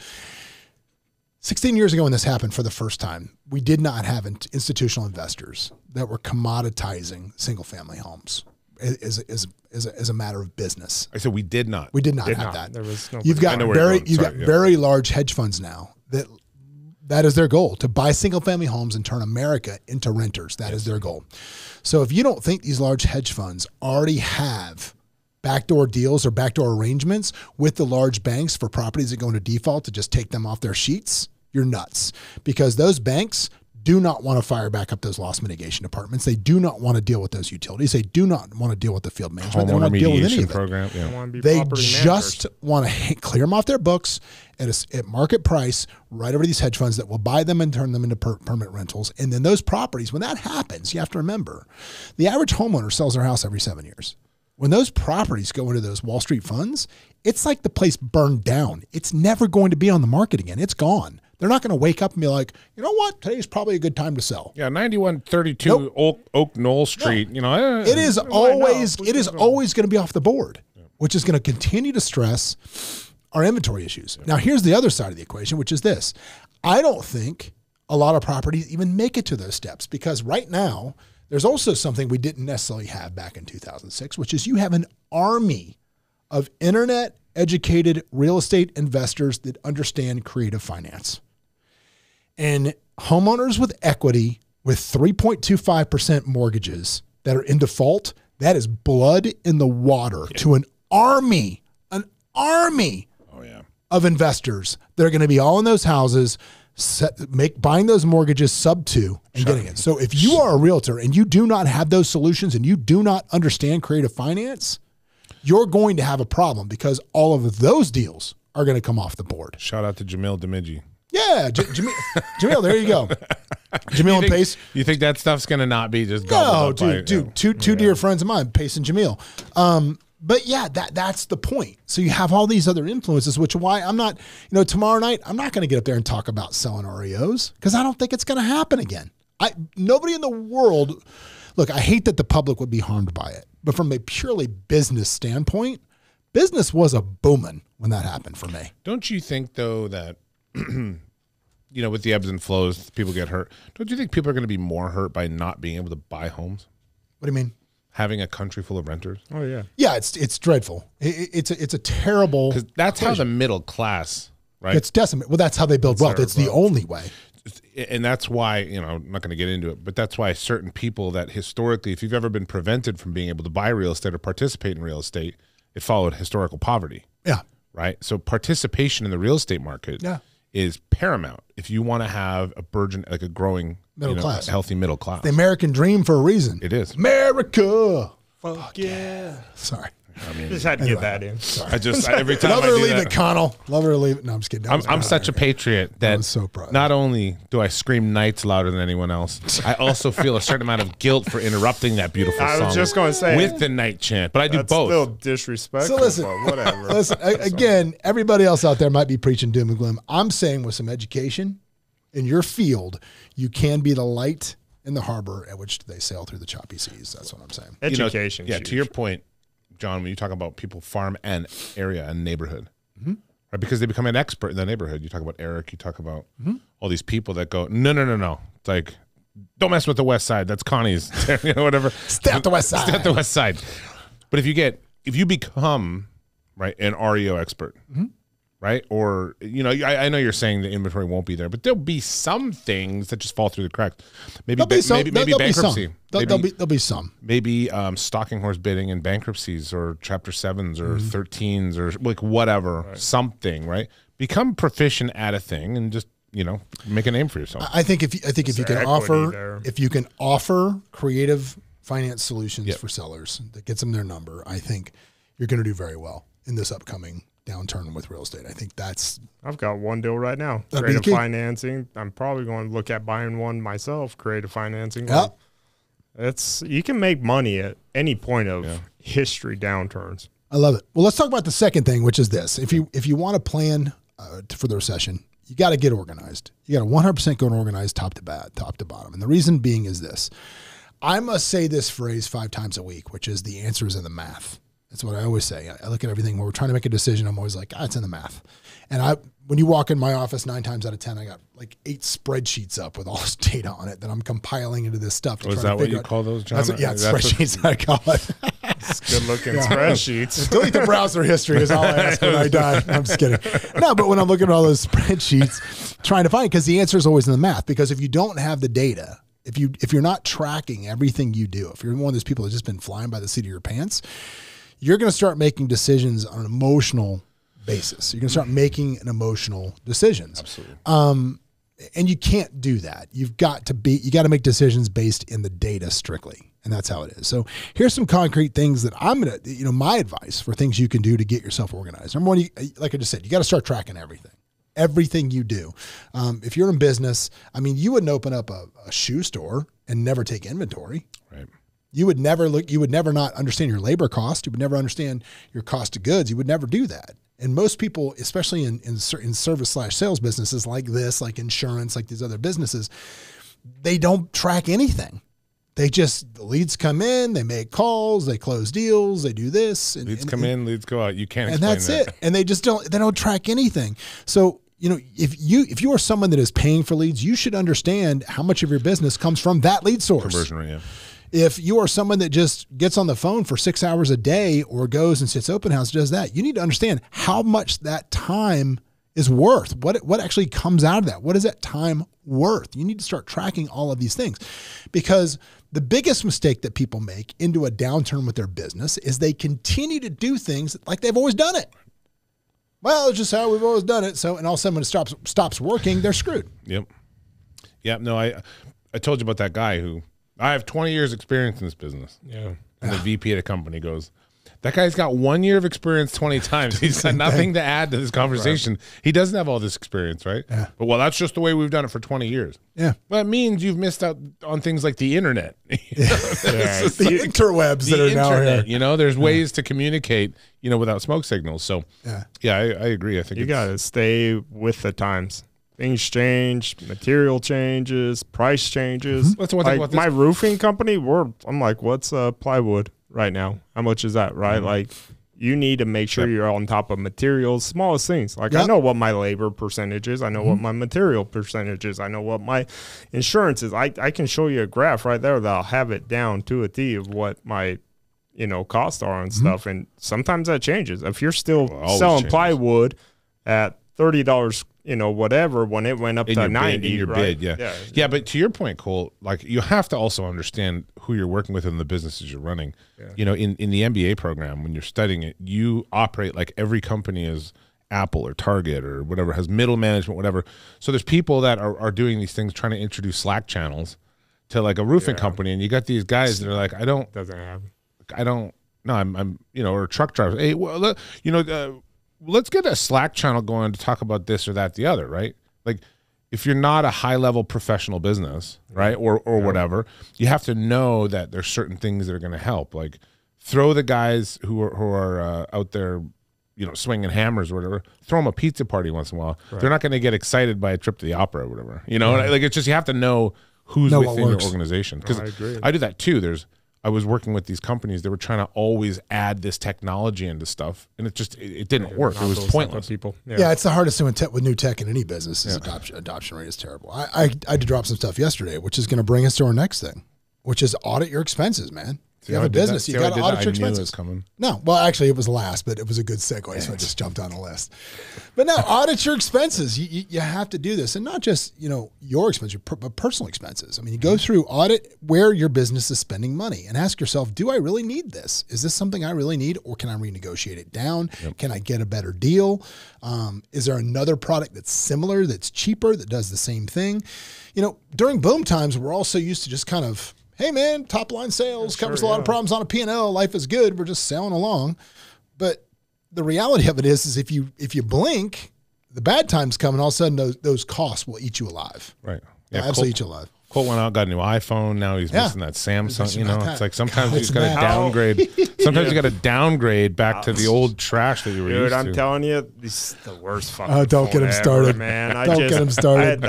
16 years ago when this happened for the first time, we did not have institutional investors that were commoditizing single-family homes as a matter of business. I said we did not. We did not have that. There was no you've got very large hedge funds now that – that is their goal, to buy single-family homes and turn America into renters. That is their goal. So if you don't think these large hedge funds already have backdoor deals or backdoor arrangements with the large banks for properties that go into default to just take them off their sheets, you're nuts. Because those banks do not want to fire back up those loss mitigation departments. They do not want to deal with those utilities. They do not want to deal with the field management. They don't want to deal with any of it. Yeah. They just want to clear them off their books at market price right over these hedge funds that will buy them and turn them into permanent rentals. And then those properties, when that happens, you have to remember, the average homeowner sells their house every 7 years. When those properties go into those Wall Street funds, it's like the place burned down. It's never going to be on the market again. It's gone. They're not going to wake up and be like, you know what? Today's probably a good time to sell. Yeah, 9132 Oak Knoll Street. No. You know, it is always going to be off the board, which is going to continue to stress are inventory issues. Now, here's the other side of the equation, which is this. I don't think a lot of properties even make it to those steps, because right now there's also something we didn't necessarily have back in 2006, which is you have an army of internet educated real estate investors that understand creative finance, and homeowners with equity with 3.25% mortgages that are in default. That is blood in the water to an army of investors that are going to be all in those houses, buying those mortgages sub 2 and getting it. So if you are a realtor and you do not have those solutions and you do not understand creative finance, you're going to have a problem, because all of those deals are going to come off the board. Shout out to Jamil Dimidji. Yeah, Jamil, there you go. Jamil and Pace. You think that stuff's going to not be just gobbled up? No, dude, two dear friends of mine, Pace and Jamil. But yeah, that's the point. So you have all these other influences, which is why I'm not, you know, tomorrow night, I'm not going to get up there and talk about selling REOs, because I don't think it's going to happen again. Nobody in the world, look, I hate that the public would be harmed by it, but from a purely business standpoint, business was a booming when that happened for me. Don't you think, though, that, you know, with the ebbs and flows, people get hurt. Don't you think people are going to be more hurt by not being able to buy homes? What do you mean? Having a country full of renters. Oh, yeah. Yeah, it's dreadful. It's a terrible. Because that's how the middle class, right? It's decimate. Well, that's how they build wealth. It's the only way. And that's why, you know, I'm not going to get into it, but that's why certain people that historically, if you've ever been prevented from being able to buy real estate or participate in real estate, it followed historical poverty. Yeah. Right? So participation in the real estate market is paramount if you want to have a burgeon, like a growing middle class, healthy middle class. The American dream for a reason. It is America. Fuck yeah. Sorry, I mean, just had to get that in. Sorry. I just every time love I her do leave that, it, Connell. Love her or leave it. No, I'm just kidding. I'm such a patriot that so proud. Not only do I scream nights louder than anyone else, I also feel a certain amount of guilt for interrupting that beautiful song. I was just going to say with the night chant, but I do that's both. Still disrespectful. So listen, whatever. Listen, again, everybody else out there might be preaching doom and gloom. I'm saying with some education in your field, you can be the light in the harbor at which they sail through the choppy seas. That's what I'm saying. Education. You know, yeah. Huge. To your point, John, when you talk about people farm and area and neighborhood, right? Because they become an expert in the neighborhood. You talk about Eric, you talk about all these people that go, no, no, no, no. It's like, don't mess with the West Side. That's Connie's, you know, whatever. Stay out the West Side. Stay out the West Side. But if you become, right, an REO expert, right? Or, you know, I know you're saying the inventory won't be there, but there'll be some things that just fall through the cracks. Maybe bankruptcy. There'll be some. Maybe stalking horse bidding and bankruptcies or Chapter 7s or 13s or like whatever, something, right? Become proficient at a thing and just, you know, make a name for yourself. I think if you can offer creative finance solutions for sellers that gets them their number, I think you're going to do very well in this upcoming downturn with real estate. I think that's. I've got one deal right now. Creative financing. I'm probably going to look at buying one myself. Creative financing. Yep. It's you can make money at any point of history downturns. I love it. Well, let's talk about the second thing, which is this: if you want to plan for the recession, you got to get organized. You got to 100% go and organize top to bottom. And the reason being is this: I must say this phrase 5 times a week, which is the answers in the math. That's what I always say. I look at everything when we're trying to make a decision. I'm always like, it's in the math. And when you walk in my office, 9 times out of 10, I got like 8 spreadsheets up with all this data on it that I'm compiling into this stuff. Is that what you call those, John? Yeah, spreadsheets I call it. It's good-looking spreadsheets. Delete the browser history is all I ask when I die. I'm just kidding. No, but when I'm looking at all those spreadsheets, trying to find, because the answer is always in the math. Because if you don't have the data, if you're not tracking everything you do, if you're one of those people that's just been flying by the seat of your pants, you're going to start making decisions on an emotional basis. You're going to start making an emotional decisions. Absolutely. And you can't do that. You got to make decisions based in the data strictly. And that's how it is. So here's some concrete things that I'm going to, you know, my advice for things you can do to get yourself organized. Number one, like I just said, you got to start tracking everything you do. If you're in business, I mean, you wouldn't open up a shoe store and never take inventory. Right. You would never look, you would never not understand your labor cost. You would never understand your cost of goods. You would never do that. And most people, especially in service/sales businesses like this, like insurance, like these other businesses, they don't track anything. The leads come in, they make calls, they close deals, they do this. And, leads come in, leads go out. You can't explain that. And that's it. And they just don't, they don't track anything. So, you know, if you are someone that is paying for leads, you should understand how much of your business comes from that lead source. Conversion rate, yeah. If you are someone that just gets on the phone for 6 hours a day or goes and sits open house, does that, you need to understand how much that time is worth. What actually comes out of that? What is that time worth? You need to start tracking all of these things, because the biggest mistake that people make into a downturn with their business is they continue to do things like they've always done it. Well, it's just how we've always done it. So, and all of a sudden when it stops working, they're screwed. Yep. Yeah. No, I told you about that guy who, I have 20 years experience in this business. Yeah. And the VP at a company goes, that guy's got 1 year of experience 20 times. He's got nothing to add to this conversation. Right. He doesn't have all this experience, right? Yeah. But, well, that's just the way we've done it for 20 years. Yeah. Well, it means you've missed out on things like the internet. Yeah. It's the interwebs that are now here. You know, there's ways to communicate, you know, without smoke signals. So, yeah, I agree. I think you got to stay with the times. Things change, material changes, price changes. That's one thing about this. My roofing company, I'm like, what's plywood right now? How much is that, right? Like, you need to make sure you're on top of materials, smallest things. Like, I know what my labor percentage is. I know what my material percentage is. I know what my insurance is. I can show you a graph right there that'll have it down to a T of what my, you know, costs are and stuff. And sometimes that changes. If you're still selling plywood at $30, you know, whatever, when it went up to 90, your bid, yeah. But to your point, Cole, like, you have to also understand who you're working with in the businesses you're running. Yeah. You know, in the MBA program, when you're studying it, you operate like every company is Apple or Target or whatever, has middle management, whatever. So there's people that are doing these things, trying to introduce Slack channels to like a roofing company, and you got these guys that are like, I'm, you know, or truck drivers. Hey, well, you know, let's get a Slack channel going to talk about this or that, the other, right? Like, if you're not a high-level professional business, right, or whatever, you have to know that there's certain things that are going to help. Like, throw the guys who are out there, you know, swinging hammers or whatever, throw them a pizza party once in a while. Right. They're not going to get excited by a trip to the opera or whatever. You know, like, it's just, you have to know who's within your organization. Because I do that too. I was working with these companies. They were trying to always add this technology into stuff, and it just it didn't work. It was pointless. People, yeah, it's the hardest to with new tech in any business. Is adoption rate is terrible. I had to drop some stuff yesterday, which is going to bring us to our next thing, which is audit your expenses, man. If you have a business, you got to audit your expenses. No, well, actually, it was last, but it was a good segue, so I just jumped on the list. But no, audit your expenses. You have to do this, and not just, you know, your expenses, but personal expenses. I mean, you go through, audit where your business is spending money, and ask yourself, do I really need this? Is this something I really need, or can I renegotiate it down? Yep. Can I get a better deal? Is there another product that's similar, that's cheaper, that does the same thing? You know, during boom times, we're all so used to just kind of, hey man, top line sales covers a lot of problems on a P&L. Life is good. We're just sailing along. But the reality of it is if you blink, the bad times come, and all of a sudden those costs will eat you alive. Right. Yeah, absolutely eat you alive. Colt went out, got a new iPhone. Now he's missing that Samsung. You know, it's like sometimes you just got to downgrade. Sometimes you got to downgrade back to the old trash that you were used to. Dude, I'm telling you, this is the worst fucking phone. Oh, don't get him started, man. Don't get him started.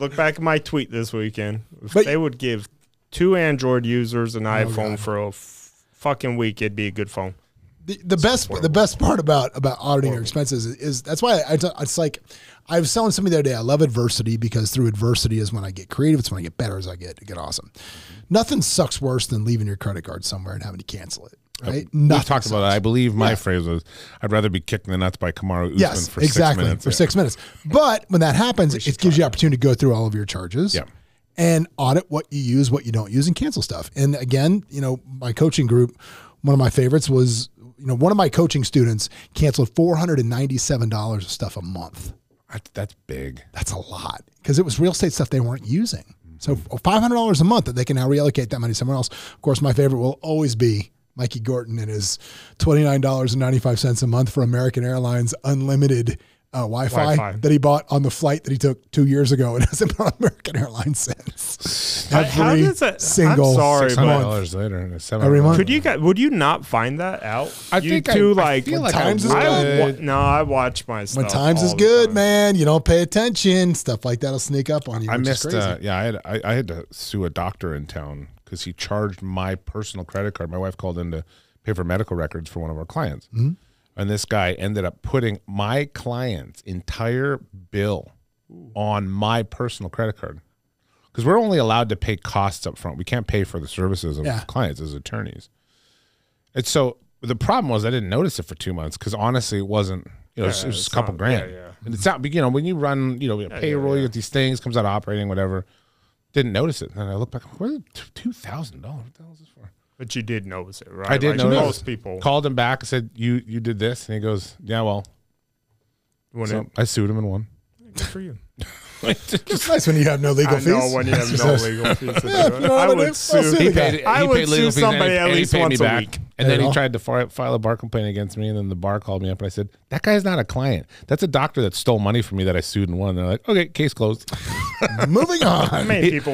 Look back at my tweet this weekend. But they would give two Android users an iPhone for a fucking week, it'd be a good phone. The best part about auditing your expenses is that's why it's like I was telling somebody the other day, I love adversity, because through adversity is when I get creative. It's when I get better, as I get awesome. Nothing sucks worse than leaving your credit card somewhere and having to cancel it. Right? We've talked about that. I believe my phrase was, I'd rather be kicked in the nuts by Kamaru Usman for 6 minutes. For 6 minutes. But when that happens, it gives you the opportunity to go through all of your charges. Yeah. And audit what you use, what you don't use, and cancel stuff. And again, you know, my coaching group, one of my favorites was, you know, one of my coaching students canceled $497 of stuff a month. That's big. That's a lot, because it was real estate stuff they weren't using. So $500 a month that they can now reallocate that money somewhere else. Of course, my favorite will always be Mikey Gorton and his $29.95 a month for American Airlines Unlimited Wi-Fi that he bought on the flight that he took 2 years ago and hasn't been on American Airlines since. Every single $600 later. Would you not find that out? I watch my stuff. When times is good, man, you don't pay attention. Stuff like that'll sneak up on you. I had to sue a doctor in town. because he charged my personal credit card. My wife called in to pay for medical records for one of our clients. Mm-hmm. And this guy ended up putting my client's entire bill on my personal credit card. Because we're only allowed to pay costs up front. We can't pay for the services of clients as attorneys. And so the problem was I didn't notice it for 2 months because honestly it wasn't, you know, it was just a couple grand. Yeah, yeah. And it's not, you know, when you run, you know, payroll, you get these things, comes out of operating, whatever. Didn't notice it. And I looked back, where's $2,000? What the hell is this for? But you did notice it, right? I did notice. Most people. Called him back and said, you did this? And he goes, yeah, well. So I sued him and won. Good for you. It's nice when you have no legal fees. I know, when you have no legal fees. I would sue somebody at least once a week. And then he tried to file a bar complaint against me, and then the bar called me up, and I said, that guy's not a client. That's a doctor that stole money from me that I sued and won. And they're like, okay, case closed. Moving on.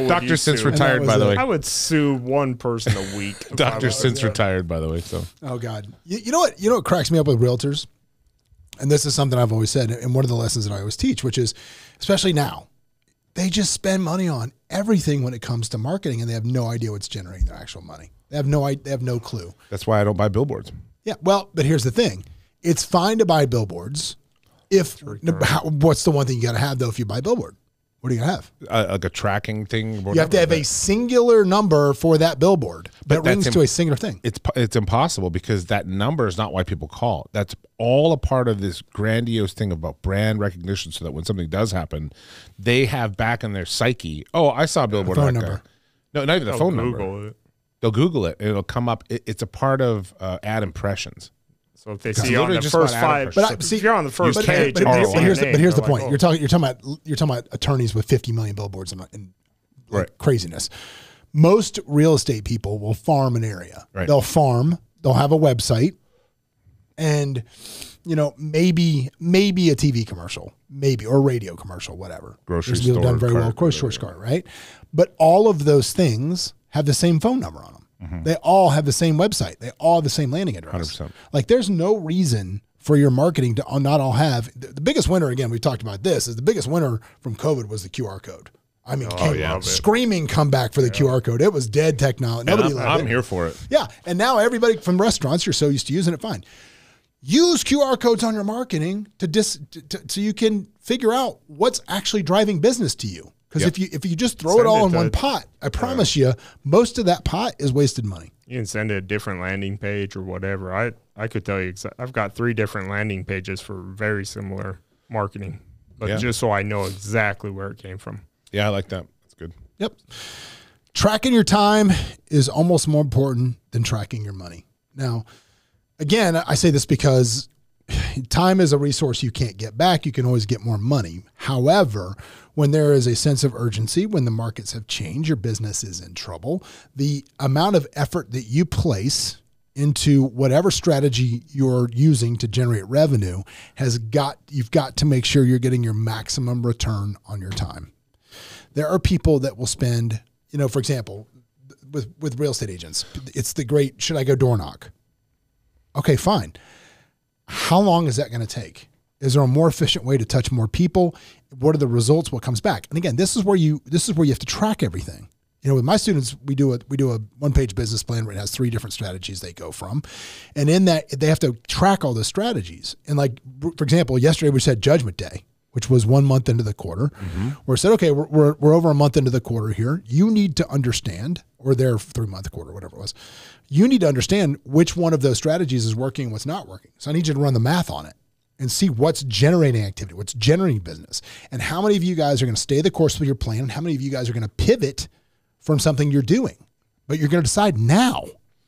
Doctor since retired, by the way. I would sue one person a week. Doctor since retired, by the way. So. Oh, God. You know what? You know what cracks me up with realtors? And this is something I've always said, and one of the lessons that I always teach, which is, especially now, they just spend money on everything when it comes to marketing, and they have no idea what's generating their actual money. They have no clue. That's why I don't buy billboards. Yeah, well, but here's the thing: it's fine to buy billboards. What's the one thing you got to have though? If you buy a billboard, what are you gonna have? Like a tracking thing. You have to have a singular number for that billboard that rings to a singular thing. It's impossible because that number is not why people call. That's all a part of this grandiose thing about brand recognition, so that when something does happen, they have back in their psyche. Oh, I saw a billboard. Phone number. No, not even the phone number. Google it. They'll Google it. It'll come up. It's a part of ad impressions. So if they see on the first five, if you're on the first page, but here's the point. You're talking about attorneys with 50 million billboards and right. Craziness. Most real estate people will farm an area. Right. They'll farm. They'll have a website, and you know maybe a TV commercial, maybe or a radio commercial, whatever. Grocery store done very well. Grocery store, right? But all of those things have the same phone number on them. Mm-hmm. They all have the same website. They all have the same landing address. 100%. Like there's no reason for your marketing to not all have. The biggest winner, again, we've talked about this, is the biggest winner from COVID was the QR code. I mean, screaming comeback for the QR code. It was dead technology. Nobody liked it. I'm here for it. Yeah. And now everybody from restaurants, you're so used to using it, fine. Use QR codes on your marketing so you can figure out what's actually driving business to you. Because if you just throw it all in one pot, I promise you, most of that pot is wasted money. You can send it a different landing page or whatever. I could tell you exactly. I've got 3 different landing pages for very similar marketing, but just so I know exactly where it came from. Yeah, I like that. That's good. Yep. Tracking your time is almost more important than tracking your money. Now, again, I say this because time is a resource you can't get back. You can always get more money. However, when there is a sense of urgency, when the markets have changed, your business is in trouble, the amount of effort that you place into whatever strategy you're using to generate revenue you've got to make sure you're getting your maximum return on your time. There are people that will spend, you know, for example, with real estate agents, it's the great, should I go door knock? Okay, fine. How long is that going to take? Is there a more efficient way to touch more people? What are the results? What comes back? And again, this is where you have to track everything. You know, with my students, we do a one-page business plan where it has 3 different strategies they go from. And in that, they have to track all the strategies. And like, for example, yesterday we said Judgment Day, which was 1 month into the quarter. Mm-hmm. Where I said, okay, we're over a month into the quarter here. You need to understand, or their 3-month quarter, whatever it was. You need to understand which one of those strategies is working and what's not working. So I need you to run the math on it and see what's generating activity, what's generating business, and how many of you guys are going to stay the course with your plan, and how many of you guys are going to pivot from something you're doing. But you're going to decide now.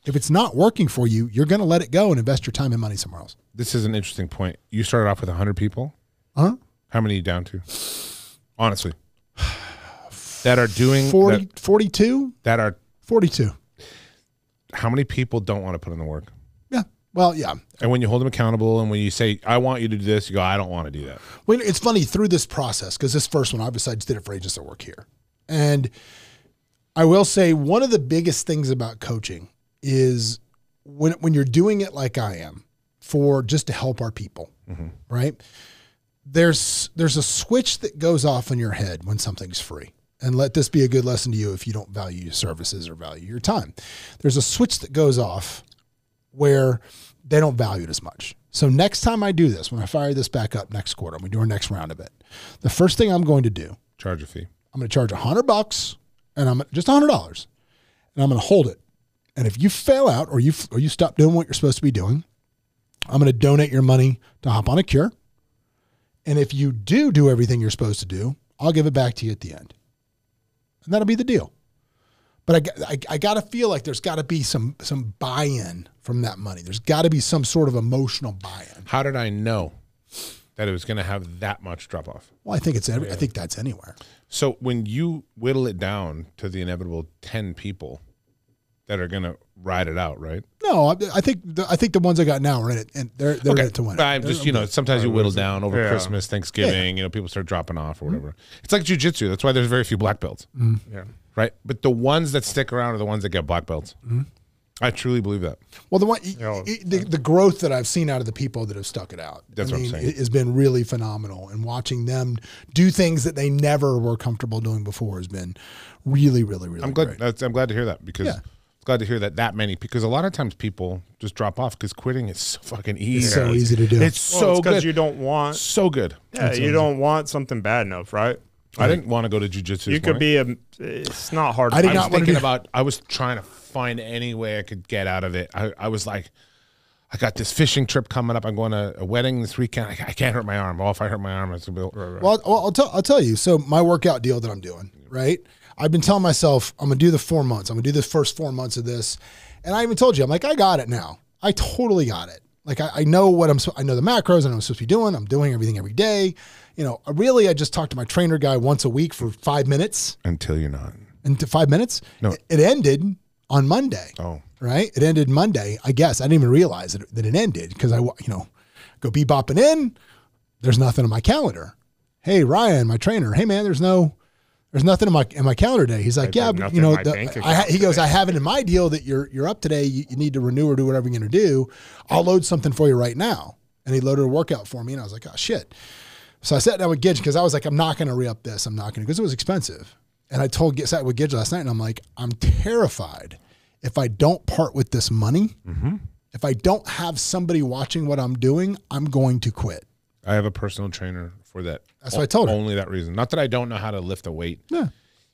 If it's not working for you, you're going to let it go and invest your time and money somewhere else. This is an interesting point. You started off with 100 people. Huh? How many are you down to? Honestly. That are doing 42? That are 42. How many people don't want to put in the work? Yeah. Well, yeah. And when you hold them accountable and when you say, I want you to do this, you go, I don't want to do that. Well, it's funny through this process, because this first one, obviously I just did it for agents that work here. And I will say one of the biggest things about coaching is when you're doing it like I am just to help our people, mm-hmm. right? There's a switch that goes off in your head when something's free. And let this be a good lesson to you if you don't value your services or value your time. There's a switch that goes off where they don't value it as much. So next time I do this, when I fire this back up next quarter, when we do our next round of it, the first thing I'm going to do, charge a fee. I'm going to charge $100 and I'm just $100 and I'm going to hold it. And if you fail out or you stop doing what you're supposed to be doing, I'm going to donate your money to Hop on a Cure. And if you do everything you're supposed to do, I'll give it back to you at the end. And that'll be the deal. But I got to feel like there's got to be some buy-in from that money. There's got to be some sort of emotional buy-in. How did I know that it was going to have that much drop-off? Well, I think it's I think that's anywhere. So when you whittle it down to the inevitable 10 people that are going to ride it out, right? No, I think the ones I got now are in it, and they're okay. In it to win. I'm just, you know, sometimes you whittle down over Christmas, Thanksgiving, you know, people start dropping off or whatever. It's like jiu-jitsu. That's why there's very few black belts. Yeah. Right, but the ones that stick around are the ones that get black belts. I truly believe that. Well, the one, the growth that I've seen out of the people that have stuck it out, I mean, it has been really phenomenal. And watching them do things that they never were comfortable doing before has been really, really, really. I'm glad to hear that because I'm glad to hear that many, because a lot of times people just drop off because quitting is so fucking easy. It's so easy to do. It's so good because you don't want Yeah, it's don't want something bad enough, right? I didn't want to go to jiu-jitsu. You could be a. It's not hard. I was thinking about. I was trying to find any way I could get out of it. I was like, I got this fishing trip coming up. I'm going to a wedding this weekend. I can't hurt my arm. Well, if I hurt my arm, it's gonna be. Well, I'll tell you. So my workout deal that I'm doing, right? I've been telling myself I'm gonna do the 4 months. I'm gonna do the first 4 months of this, and I even told you, I'm like, I got it now. I totally got it. Like I know what I know the macros. I know what I'm supposed to be doing. I'm doing everything every day. You know, really, I just talk to my trainer guy once a week for 5 minutes. Until you're not. Until 5 minutes? No. It ended on Monday. Oh. Right? It ended Monday, I guess. I didn't even realize that it ended because I, you know, go bebopping in. There's nothing on my calendar. Hey, Ryan, my trainer. Hey, man, there's nothing in my calendar today. He's like, yeah, but you know, he goes, I have it in my deal that you're up today. You need to renew or do whatever you're going to do. I'll load something for you right now. And he loaded a workout for me. And I was like, oh, shit. So I sat down with Gidge because I was like, I'm not going to re-up this. I'm not going to, because it was expensive. And I sat with Gidge last night and I'm like, I'm terrified if I don't part with this money, if I don't have somebody watching what I'm doing, I'm going to quit. I have a personal trainer for that. That's what I told him. Only that reason. Not that I don't know how to lift a weight. Yeah.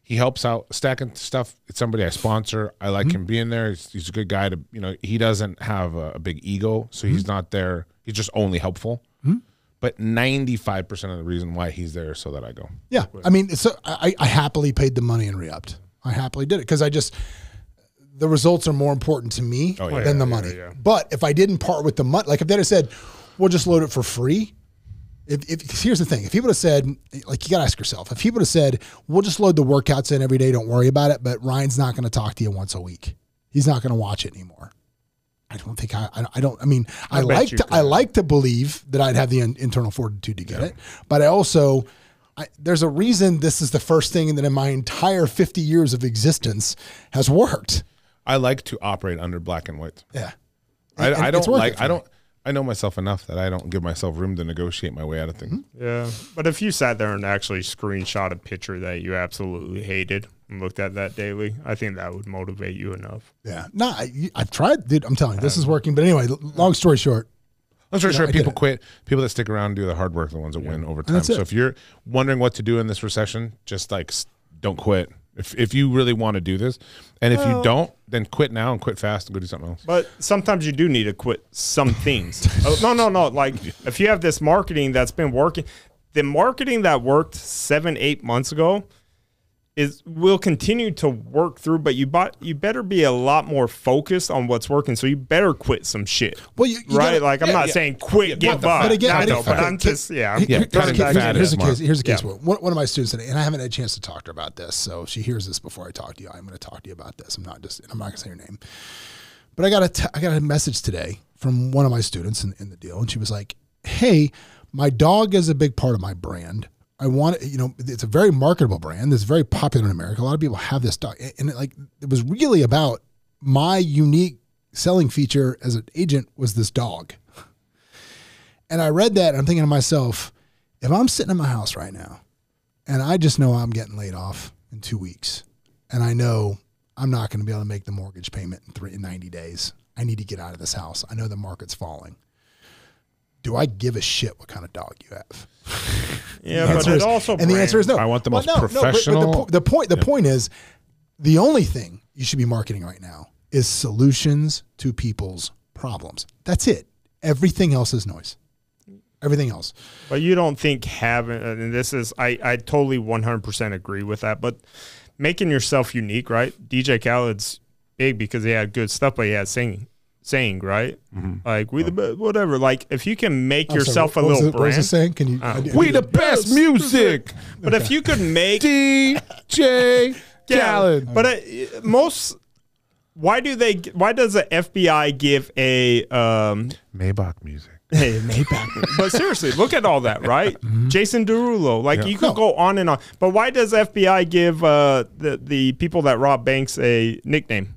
He helps out stacking stuff. It's somebody I sponsor. I like him being there. He's a good guy to, you know, he doesn't have a big ego. So he's not there. He's just only helpful. But 95% of the reason why he's there is so that I go. Yeah. I mean, so I happily paid the money and re-upped. I happily did it because I just, the results are more important to me than the money. Yeah. But if I didn't part with the money, like if they had said, we'll just load it for free. Here's the thing. If he would have said, like, you got to ask yourself, if he would have said, we'll just load the workouts in every day, don't worry about it, but Ryan's not going to talk to you once a week. He's not going to watch it anymore. I don't think I mean, I like to believe that I'd have the internal fortitude to get it, but I also, there's a reason this is the first thing that in my entire 50 years of existence has worked. I like to operate under black and white. Yeah. I don't like, I know myself enough that I don't give myself room to negotiate my way out of things. Yeah. But if you sat there and actually screenshot a picture that you absolutely hated and looked at that daily, I think that would motivate you enough. Yeah. No, I've tried, dude. I'm telling you, this is working. But anyway, long story short. Long story short, people quit. People that stick around and do the hard work are the ones that win over time. So if you're wondering what to do in this recession, just like don't quit. If you really want to do this, and if you don't, then quit now and quit fast and go do something else. But sometimes you do need to quit some things. No. Like if you have this marketing that's been working, the marketing that worked 7-8 months ago will continue to work through. But you better be a lot more focused on what's working. So you better quit some shit. Well, you gotta, like I'm not saying quit, give up. But again, I'm just Here's a case. One of my students today, and I haven't had a chance to talk to her about this. So if she hears this before I talk to you, I'm going to talk to you about this. I'm not going to say your name. But I got a message today from one of my students in the deal, and she was like, "Hey, my dog is a big part of my brand. I want it, you know, it's a very marketable brand. It's very popular in America. A lot of people have this dog." And it was really about my unique selling feature as an agent was this dog. And I read that and I'm thinking to myself, if I'm sitting in my house right now and I just know I'm getting laid off in 2 weeks. And I know I'm not going to be able to make the mortgage payment in 90 days. I need to get out of this house. I know the market's falling. Do I give a shit what kind of dog you have? Yeah, but it also and the answer is no. I want the most professional. But the point is, the only thing you should be marketing right now is solutions to people's problems. That's it. Everything else is noise. Everything else. But you don't think having, and this is, I totally 100% agree with that, but making yourself unique, right? DJ Khaled's big because he had good stuff, but he had saying, right? Mm-hmm. Like, we the best, whatever. Like, if you can make yourself a little brand. What was the saying? Can you, we the best music. But if you could make DJ Khaled. But most, why does the FBI give a Maybach music? Hey, Maybach. But seriously, look at all that, right? Mm-hmm. Jason Derulo. Like, you could go on and on. But why does FBI give the people that rob banks a nickname?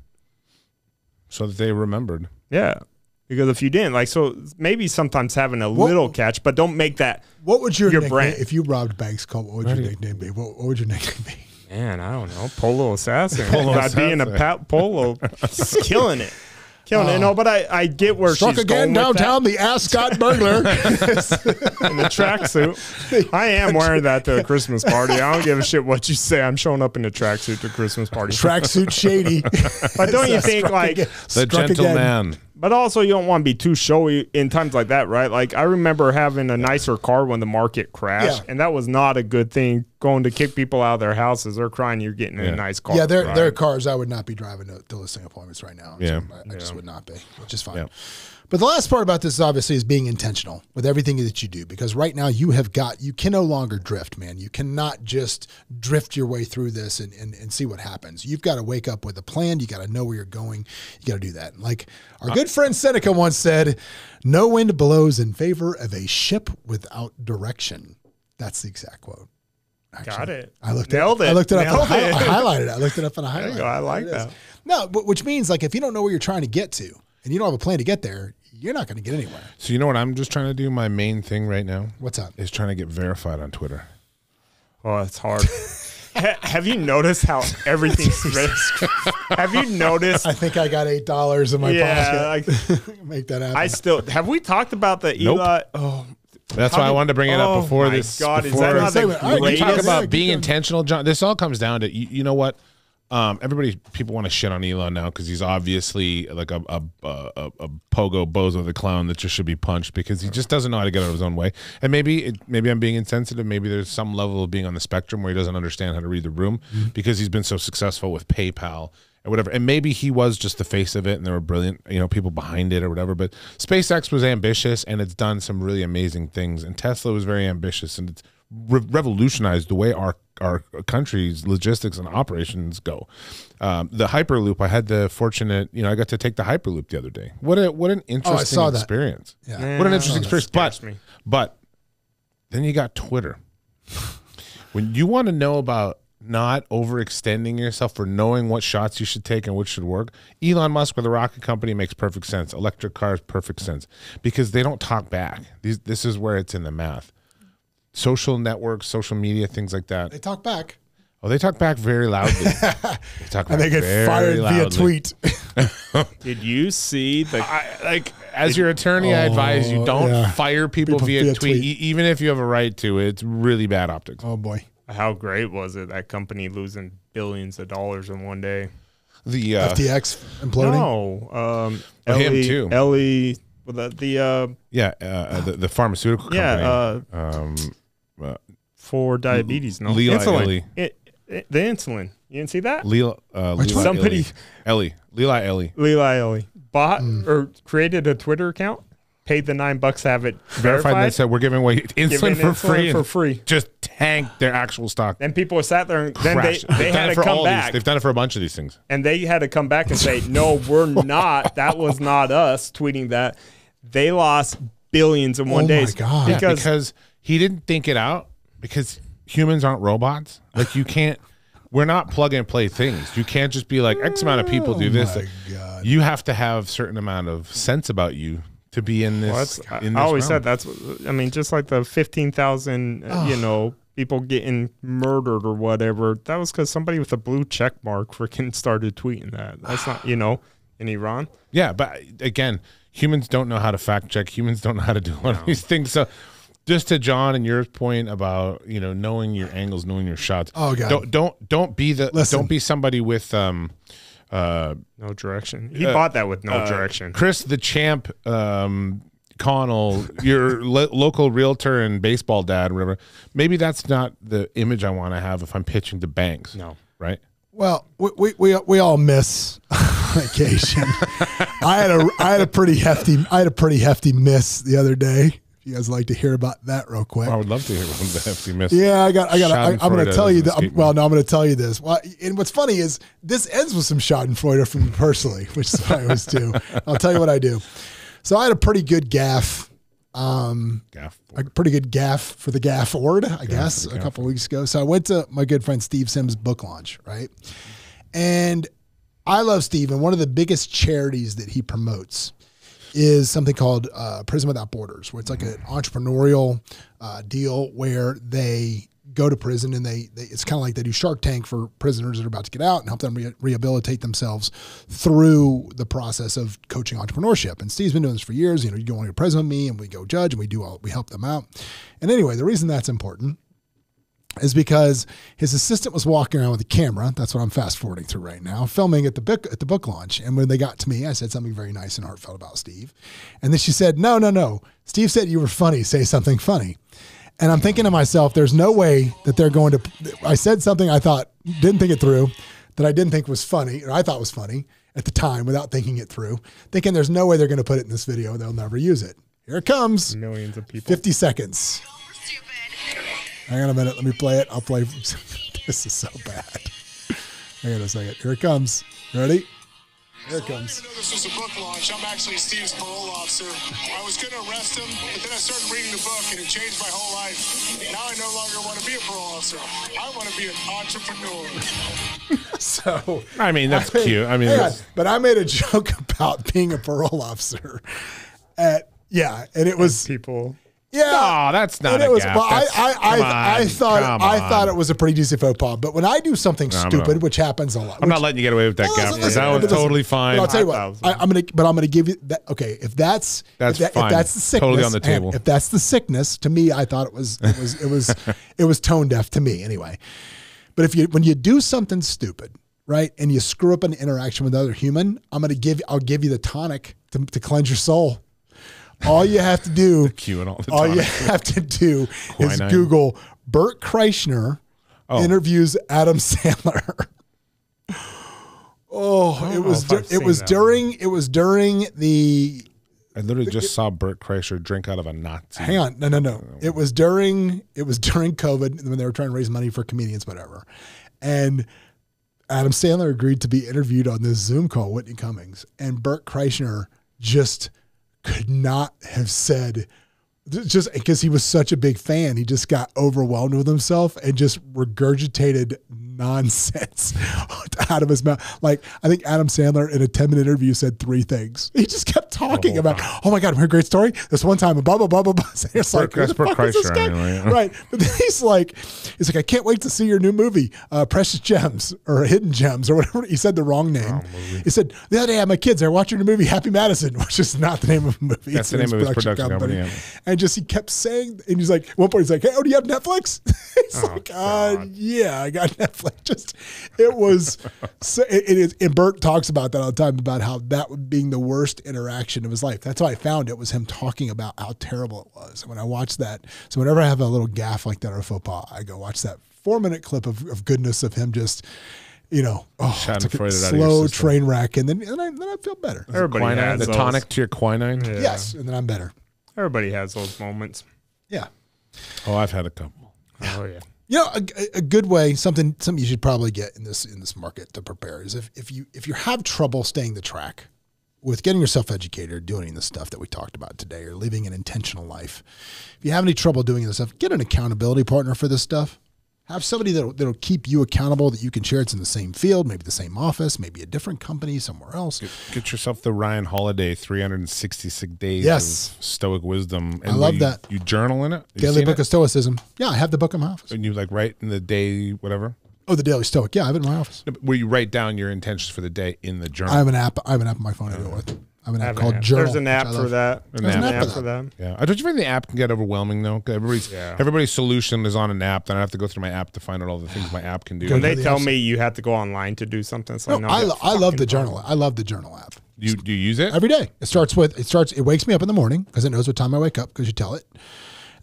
So that they remembered. Yeah. Because if you didn't, like, so maybe sometimes having a little catch, but don't make that. What would your brand? If you robbed banks, Colt, what would your nickname be? What would your nickname be? Man, I don't know. Polo Assassin. I'd be in a polo. Killing it. Killing it. No, but I get where she's going downtown with that. The Ascot burglar. In the tracksuit. I am wearing that to a Christmas party. I don't give a shit what you say. I'm showing up in a tracksuit to a Christmas party. Tracksuit shady. But don't you think, like, the gentleman. But also, you don't want to be too showy in times like that, right? Like, I remember having a nicer car when the market crashed, and that was not a good thing, going to kick people out of their houses. They're crying you're getting a nice car. Yeah, there are cars I would not be driving to listing appointments right now. Yeah. I just would not be, which is fine. Yeah. But the last part about this, obviously, is being intentional with everything that you do, because right now you can no longer drift, man. You cannot just drift your way through this and see what happens. You've got to wake up with a plan. You got to know where you're going. You got to do that. Like our good friend Seneca once said, no wind blows in favor of a ship without direction. That's the exact quote. Actually, got it. I looked Nailed it. It. I looked it Nailed up. And it. I highlighted it. I looked it up and I highlighted it. I like that. No, but which means, like, if you don't know where you're trying to get to and you don't have a plan to get there, you're not going to get anywhere. So you know what I'm just trying to do? My main thing right now? What's up? Is trying to get verified on Twitter. Oh, that's hard. Have you noticed how everything's risked? Have you noticed? I think I got $8 in my pocket. Like, make that happen. Have we talked about the Eli? Nope. Oh, that's why I wanted to bring it up before this. God, before, is that not when you talk about being intentional, John, this all comes down to, you know what? People want to shit on Elon now because he's obviously like a pogo bozo, the clown that just should be punched because he just doesn't know how to get out of his own way. And maybe I'm being insensitive. Maybe there's some level of being on the spectrum where he doesn't understand how to read the room because he's been so successful with PayPal or whatever. And maybe he was just the face of it and there were brilliant, people behind it or whatever. But SpaceX was ambitious and it's done some really amazing things. And Tesla was very ambitious and it's revolutionized the way our country's logistics and operations go. The Hyperloop, I had the fortunate, I got to take the Hyperloop the other day. What an interesting experience. Yeah. Man, what an interesting experience. But then you got Twitter. When you want to know about not overextending yourself or knowing what shots you should take and which should work, Elon Musk with a rocket company makes perfect sense. Electric cars, perfect sense. Because they don't talk back. This is where it's in the math. Social networks, social media, things like that. They talk back. Oh, they talk back very loudly. They get fired via tweet. Did you see the as your attorney, I advise you don't fire people via tweet, even if you have a right to it. It's really bad optics. Oh boy, how great was it? That company losing billions of dollars in one day. The FTX imploding. No, him too. Ellie. Well, the pharmaceutical company. Yeah. For diabetes, no. Insulin. Lilly. The insulin. You didn't see that? Eli Lilly bought or created a Twitter account, paid the $9, have it verified. They said we're giving away insulin for free. Just tanked their actual stock. And people sat there and crashed. Then they had to come back. They've done it for a bunch of these things. And they had to come back and say, no, we're not. That was not us tweeting that. They lost billions in one day. Oh my God. Because he didn't think it out, because humans aren't robots. Like, you can't, we're not plug and play things. You can't just be like, X amount of people do this. Like, you have to have a certain amount of sense about you to be in this. I always said that's. I mean, just like the 15,000, people getting murdered or whatever, that was because somebody with a blue check mark freaking started tweeting that. That's not, you know, in Iran. Yeah, but again, humans don't know how to fact check. Humans don't know how to do a lot of these things. So just to John and your point about, you know, knowing your angles, knowing your shots. Oh God. Don't be the don't be somebody with no direction. He bought that with no direction. Chris the Champ Connell, your local realtor and baseball dad, whatever. Maybe that's not the image I want to have if I'm pitching to banks. No, right? Well, we all miss on occasion. I had a pretty hefty miss the other day. If you guys like to hear about that real quick. Well, I would love to hear about the hefty miss. Yeah, I'm going to tell you that. Well, no, I'm going to tell you this. Well, and what's funny is this ends with some Schadenfreude from me personally, which is what I always do. I'll tell you what I do. So I had a pretty good gaff, a pretty good gaff for the Gafford, I guess, a couple of weeks ago. So I went to my good friend Steve Sims' book launch, right? And I love Steve, and one of the biggest charities that he promotes is something called Prison Without Borders, where it's like an entrepreneurial deal where they go to prison and they it's kind of like they do Shark Tank for prisoners that are about to get out and help them rehabilitate themselves through the process of coaching entrepreneurship. And Steve's been doing this for years. You know, you go on your prison with me and we go judge and we help them out. And anyway, the reason that's important is because his assistant was walking around with a camera. That's what I'm fast forwarding through right now, filming at the book launch. And when they got to me, I said something very nice and heartfelt about Steve. And then she said, "No, no, no. Steve said you were funny. Say something funny." And I'm thinking to myself, there's no way that they're going to, I said something I thought, didn't think it through, that I didn't think was funny, or I thought was funny at the time without thinking it through, thinking there's no way they're going to put it in this video. They'll never use it. Here it comes. Millions of people. 50 seconds. Hang on a minute. Let me play it. I'll play. This is so bad. Hang on a second. Here it comes. Ready? Here it comes. I didn't know this was a book launch. I'm actually Steve's parole officer. I was going to arrest him, but then I started reading the book, and it changed my whole life. Now I no longer want to be a parole officer. I want to be an entrepreneur. So I mean, that's cute. I mean, but I made a joke about being a parole officer. And it was people. Yeah, no, that's not. And it was. I thought it was a pretty decent faux pas. But when I do something stupid, which happens a lot, I'm not letting you get away with that. That was totally fine. I'll tell you what. I'm gonna give you that. Okay, if that's the sickness, totally on the table. If that's the sickness, to me, I thought it was tone deaf to me anyway. But when you do something stupid, right, and you screw up an interaction with another human, I'll give you the tonic to cleanse your soul. All you have to do, is Google Burt Kreischer interviews Adam Sandler. It was during the. I literally just saw Burt Kreischer drink out of a Nazi. Hang on, no. It was during COVID when they were trying to raise money for comedians, whatever, and Adam Sandler agreed to be interviewed on this Zoom call, Whitney Cummings, and Burt Kreischer just could not have said, just because he was such a big fan, he just got overwhelmed with himself and just regurgitated nonsense out of his mouth. Like, I think Adam Sandler in a 10-minute interview said 3 things. He just kept talking oh my God, what a great story. This one time, blah, blah, blah, blah, blah. It's like, who the fuck is this guy? Right. But then he's like, I can't wait to see your new movie, Precious Gems or Hidden Gems or whatever. He said the wrong name. He said, the other day I had my kids, they were watching the movie Happy Madison, which is not the name of the movie. That's the name of his production company. And just, he kept saying, and he's like, at one point he's like, hey, oh, do you have Netflix? It's yeah, I got Netflix. Just, it was, so, it is, and Burt talks about that all the time, about how that being the worst interaction of his life. That's how I found it, was him talking about how terrible it was. And when I watched that, so whenever I have a little gaffe like that or a faux pas, I go watch that 4-minute clip of goodness of him just, you know, it's like a slow train wreck. And then I feel better. Everybody has the tonic to your quinine. Yeah. Yes, and then I'm better. Everybody has those moments. Yeah. Oh, I've had a couple. Oh yeah. You know, a good way, something you should probably get in this market to prepare is if you have trouble staying the track with getting yourself educated or doing the stuff that we talked about today or living an intentional life. If you have any trouble doing this stuff, get an accountability partner for this stuff. Have somebody that'll keep you accountable that you can share. It's in the same field, maybe the same office, maybe a different company somewhere else. Get yourself the Ryan Holiday 366 days of stoic wisdom. And I love that. You journal in it? Daily Book of Stoicism. Yeah, I have the book in my office. And you like write in the day, whatever? Oh, the Daily Stoic. Yeah, I have it in my office. No, where you write down your intentions for the day in the journal. I have an app. I have an app on my phone. I do it with. I have an app called Journal. There's an app for that. There's an app for that. Yeah. Don't you find the app can get overwhelming though? Everybody's solution is on an app. Then I have to go through my app to find out all the things my app can do. When they tell me you have to go online to do something, so I love the journal. I love the journal app. Do you use it every day? It starts with it wakes me up in the morning because it knows what time I wake up because you tell it.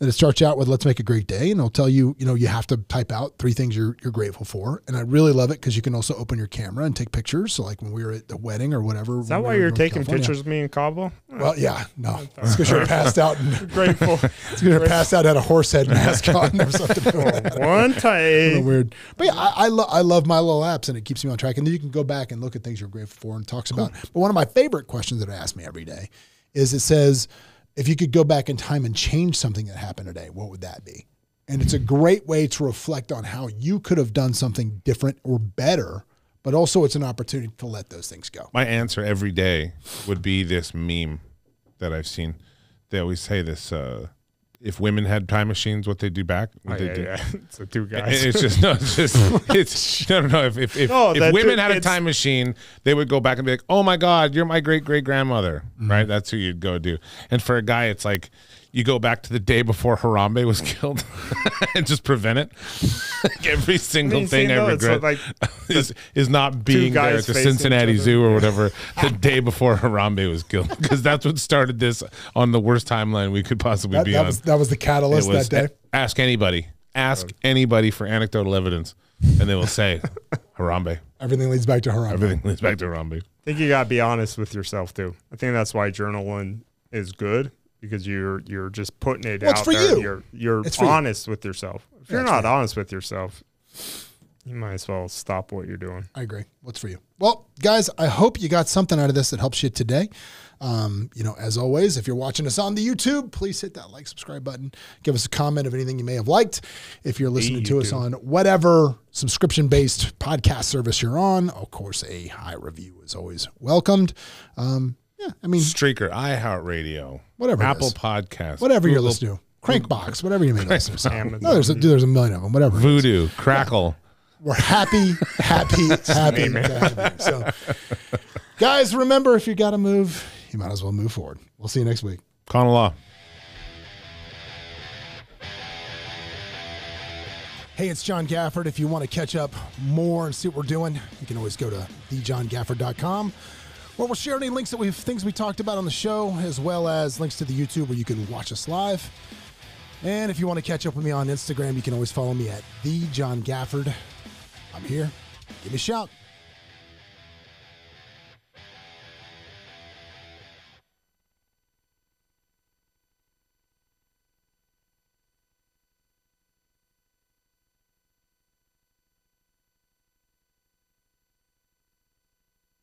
And it starts out with, let's make a great day. And it'll tell you, you know, you have to type out 3 things you're grateful for. And I really love it because you can also open your camera and take pictures. So like when we were at the wedding or whatever. Is that why you're taking pictures of me in Cabo? Well, yeah, no. It's because you're passed out. And, grateful. It's because you're passed out, had a horse head mask on or something. One time. Weird. But yeah, I love my little apps and it keeps me on track. And then you can go back and look at things you're grateful for and talks about. But one of my favorite questions that it asks me every day is it says, if you could go back in time and change something that happened today, what would that be? And it's a great way to reflect on how you could have done something different or better, but also it's an opportunity to let those things go. My answer every day would be this meme that I've seen. They always say this, if women had time machines, what they do back? Yeah. It's the 2 guys. It's just, no, it's just, it's, no. If women had a time machine, they would go back and be like, oh my God, you're my great-great-grandmother, right? That's who you'd go do. And for a guy, it's like, you go back to the day before Harambe was killed and just prevent it. Like every single thing I regret is not being there at the Cincinnati Zoo or whatever the day before Harambe was killed, because that's what started this on the worst timeline we could possibly be on. That was the catalyst that day. Ask anybody. Ask anybody for anecdotal evidence, and they will say Harambe. Everything leads back to Harambe. Everything leads back to Harambe. I think you got to be honest with yourself, too. I think that's why journaling is good. Because you're just putting it out there. You're honest with yourself. If you're not honest with yourself, you might as well stop what you're doing. I agree. What's for you? Well, guys, I hope you got something out of this that helps you today. You know, as always, if you're watching us on the YouTube, please hit that like, subscribe button. Give us a comment of anything you may have liked. If you're listening to us on whatever subscription-based podcast service you're on, of course, a high review is always welcomed. Yeah, I mean, Streaker, iHeartRadio, whatever, Apple Podcasts, whatever Google, you're listening to, Crankbox, whatever you may listen to. No, there's a million of them. Whatever, Voodoo, Crackle. Yeah. We're happy to have you. So, guys, remember, if you got to move, you might as well move forward. We'll see you next week. Connell Law. Hey, it's John Gafford. If you want to catch up more and see what we're doing, you can always go to thejohngafford.com. Well, we'll share any links that things we talked about on the show, as well as links to the YouTube where you can watch us live. And if you want to catch up with me on Instagram, you can always follow me at TheJohnGafford. I'm here. Give me a shout.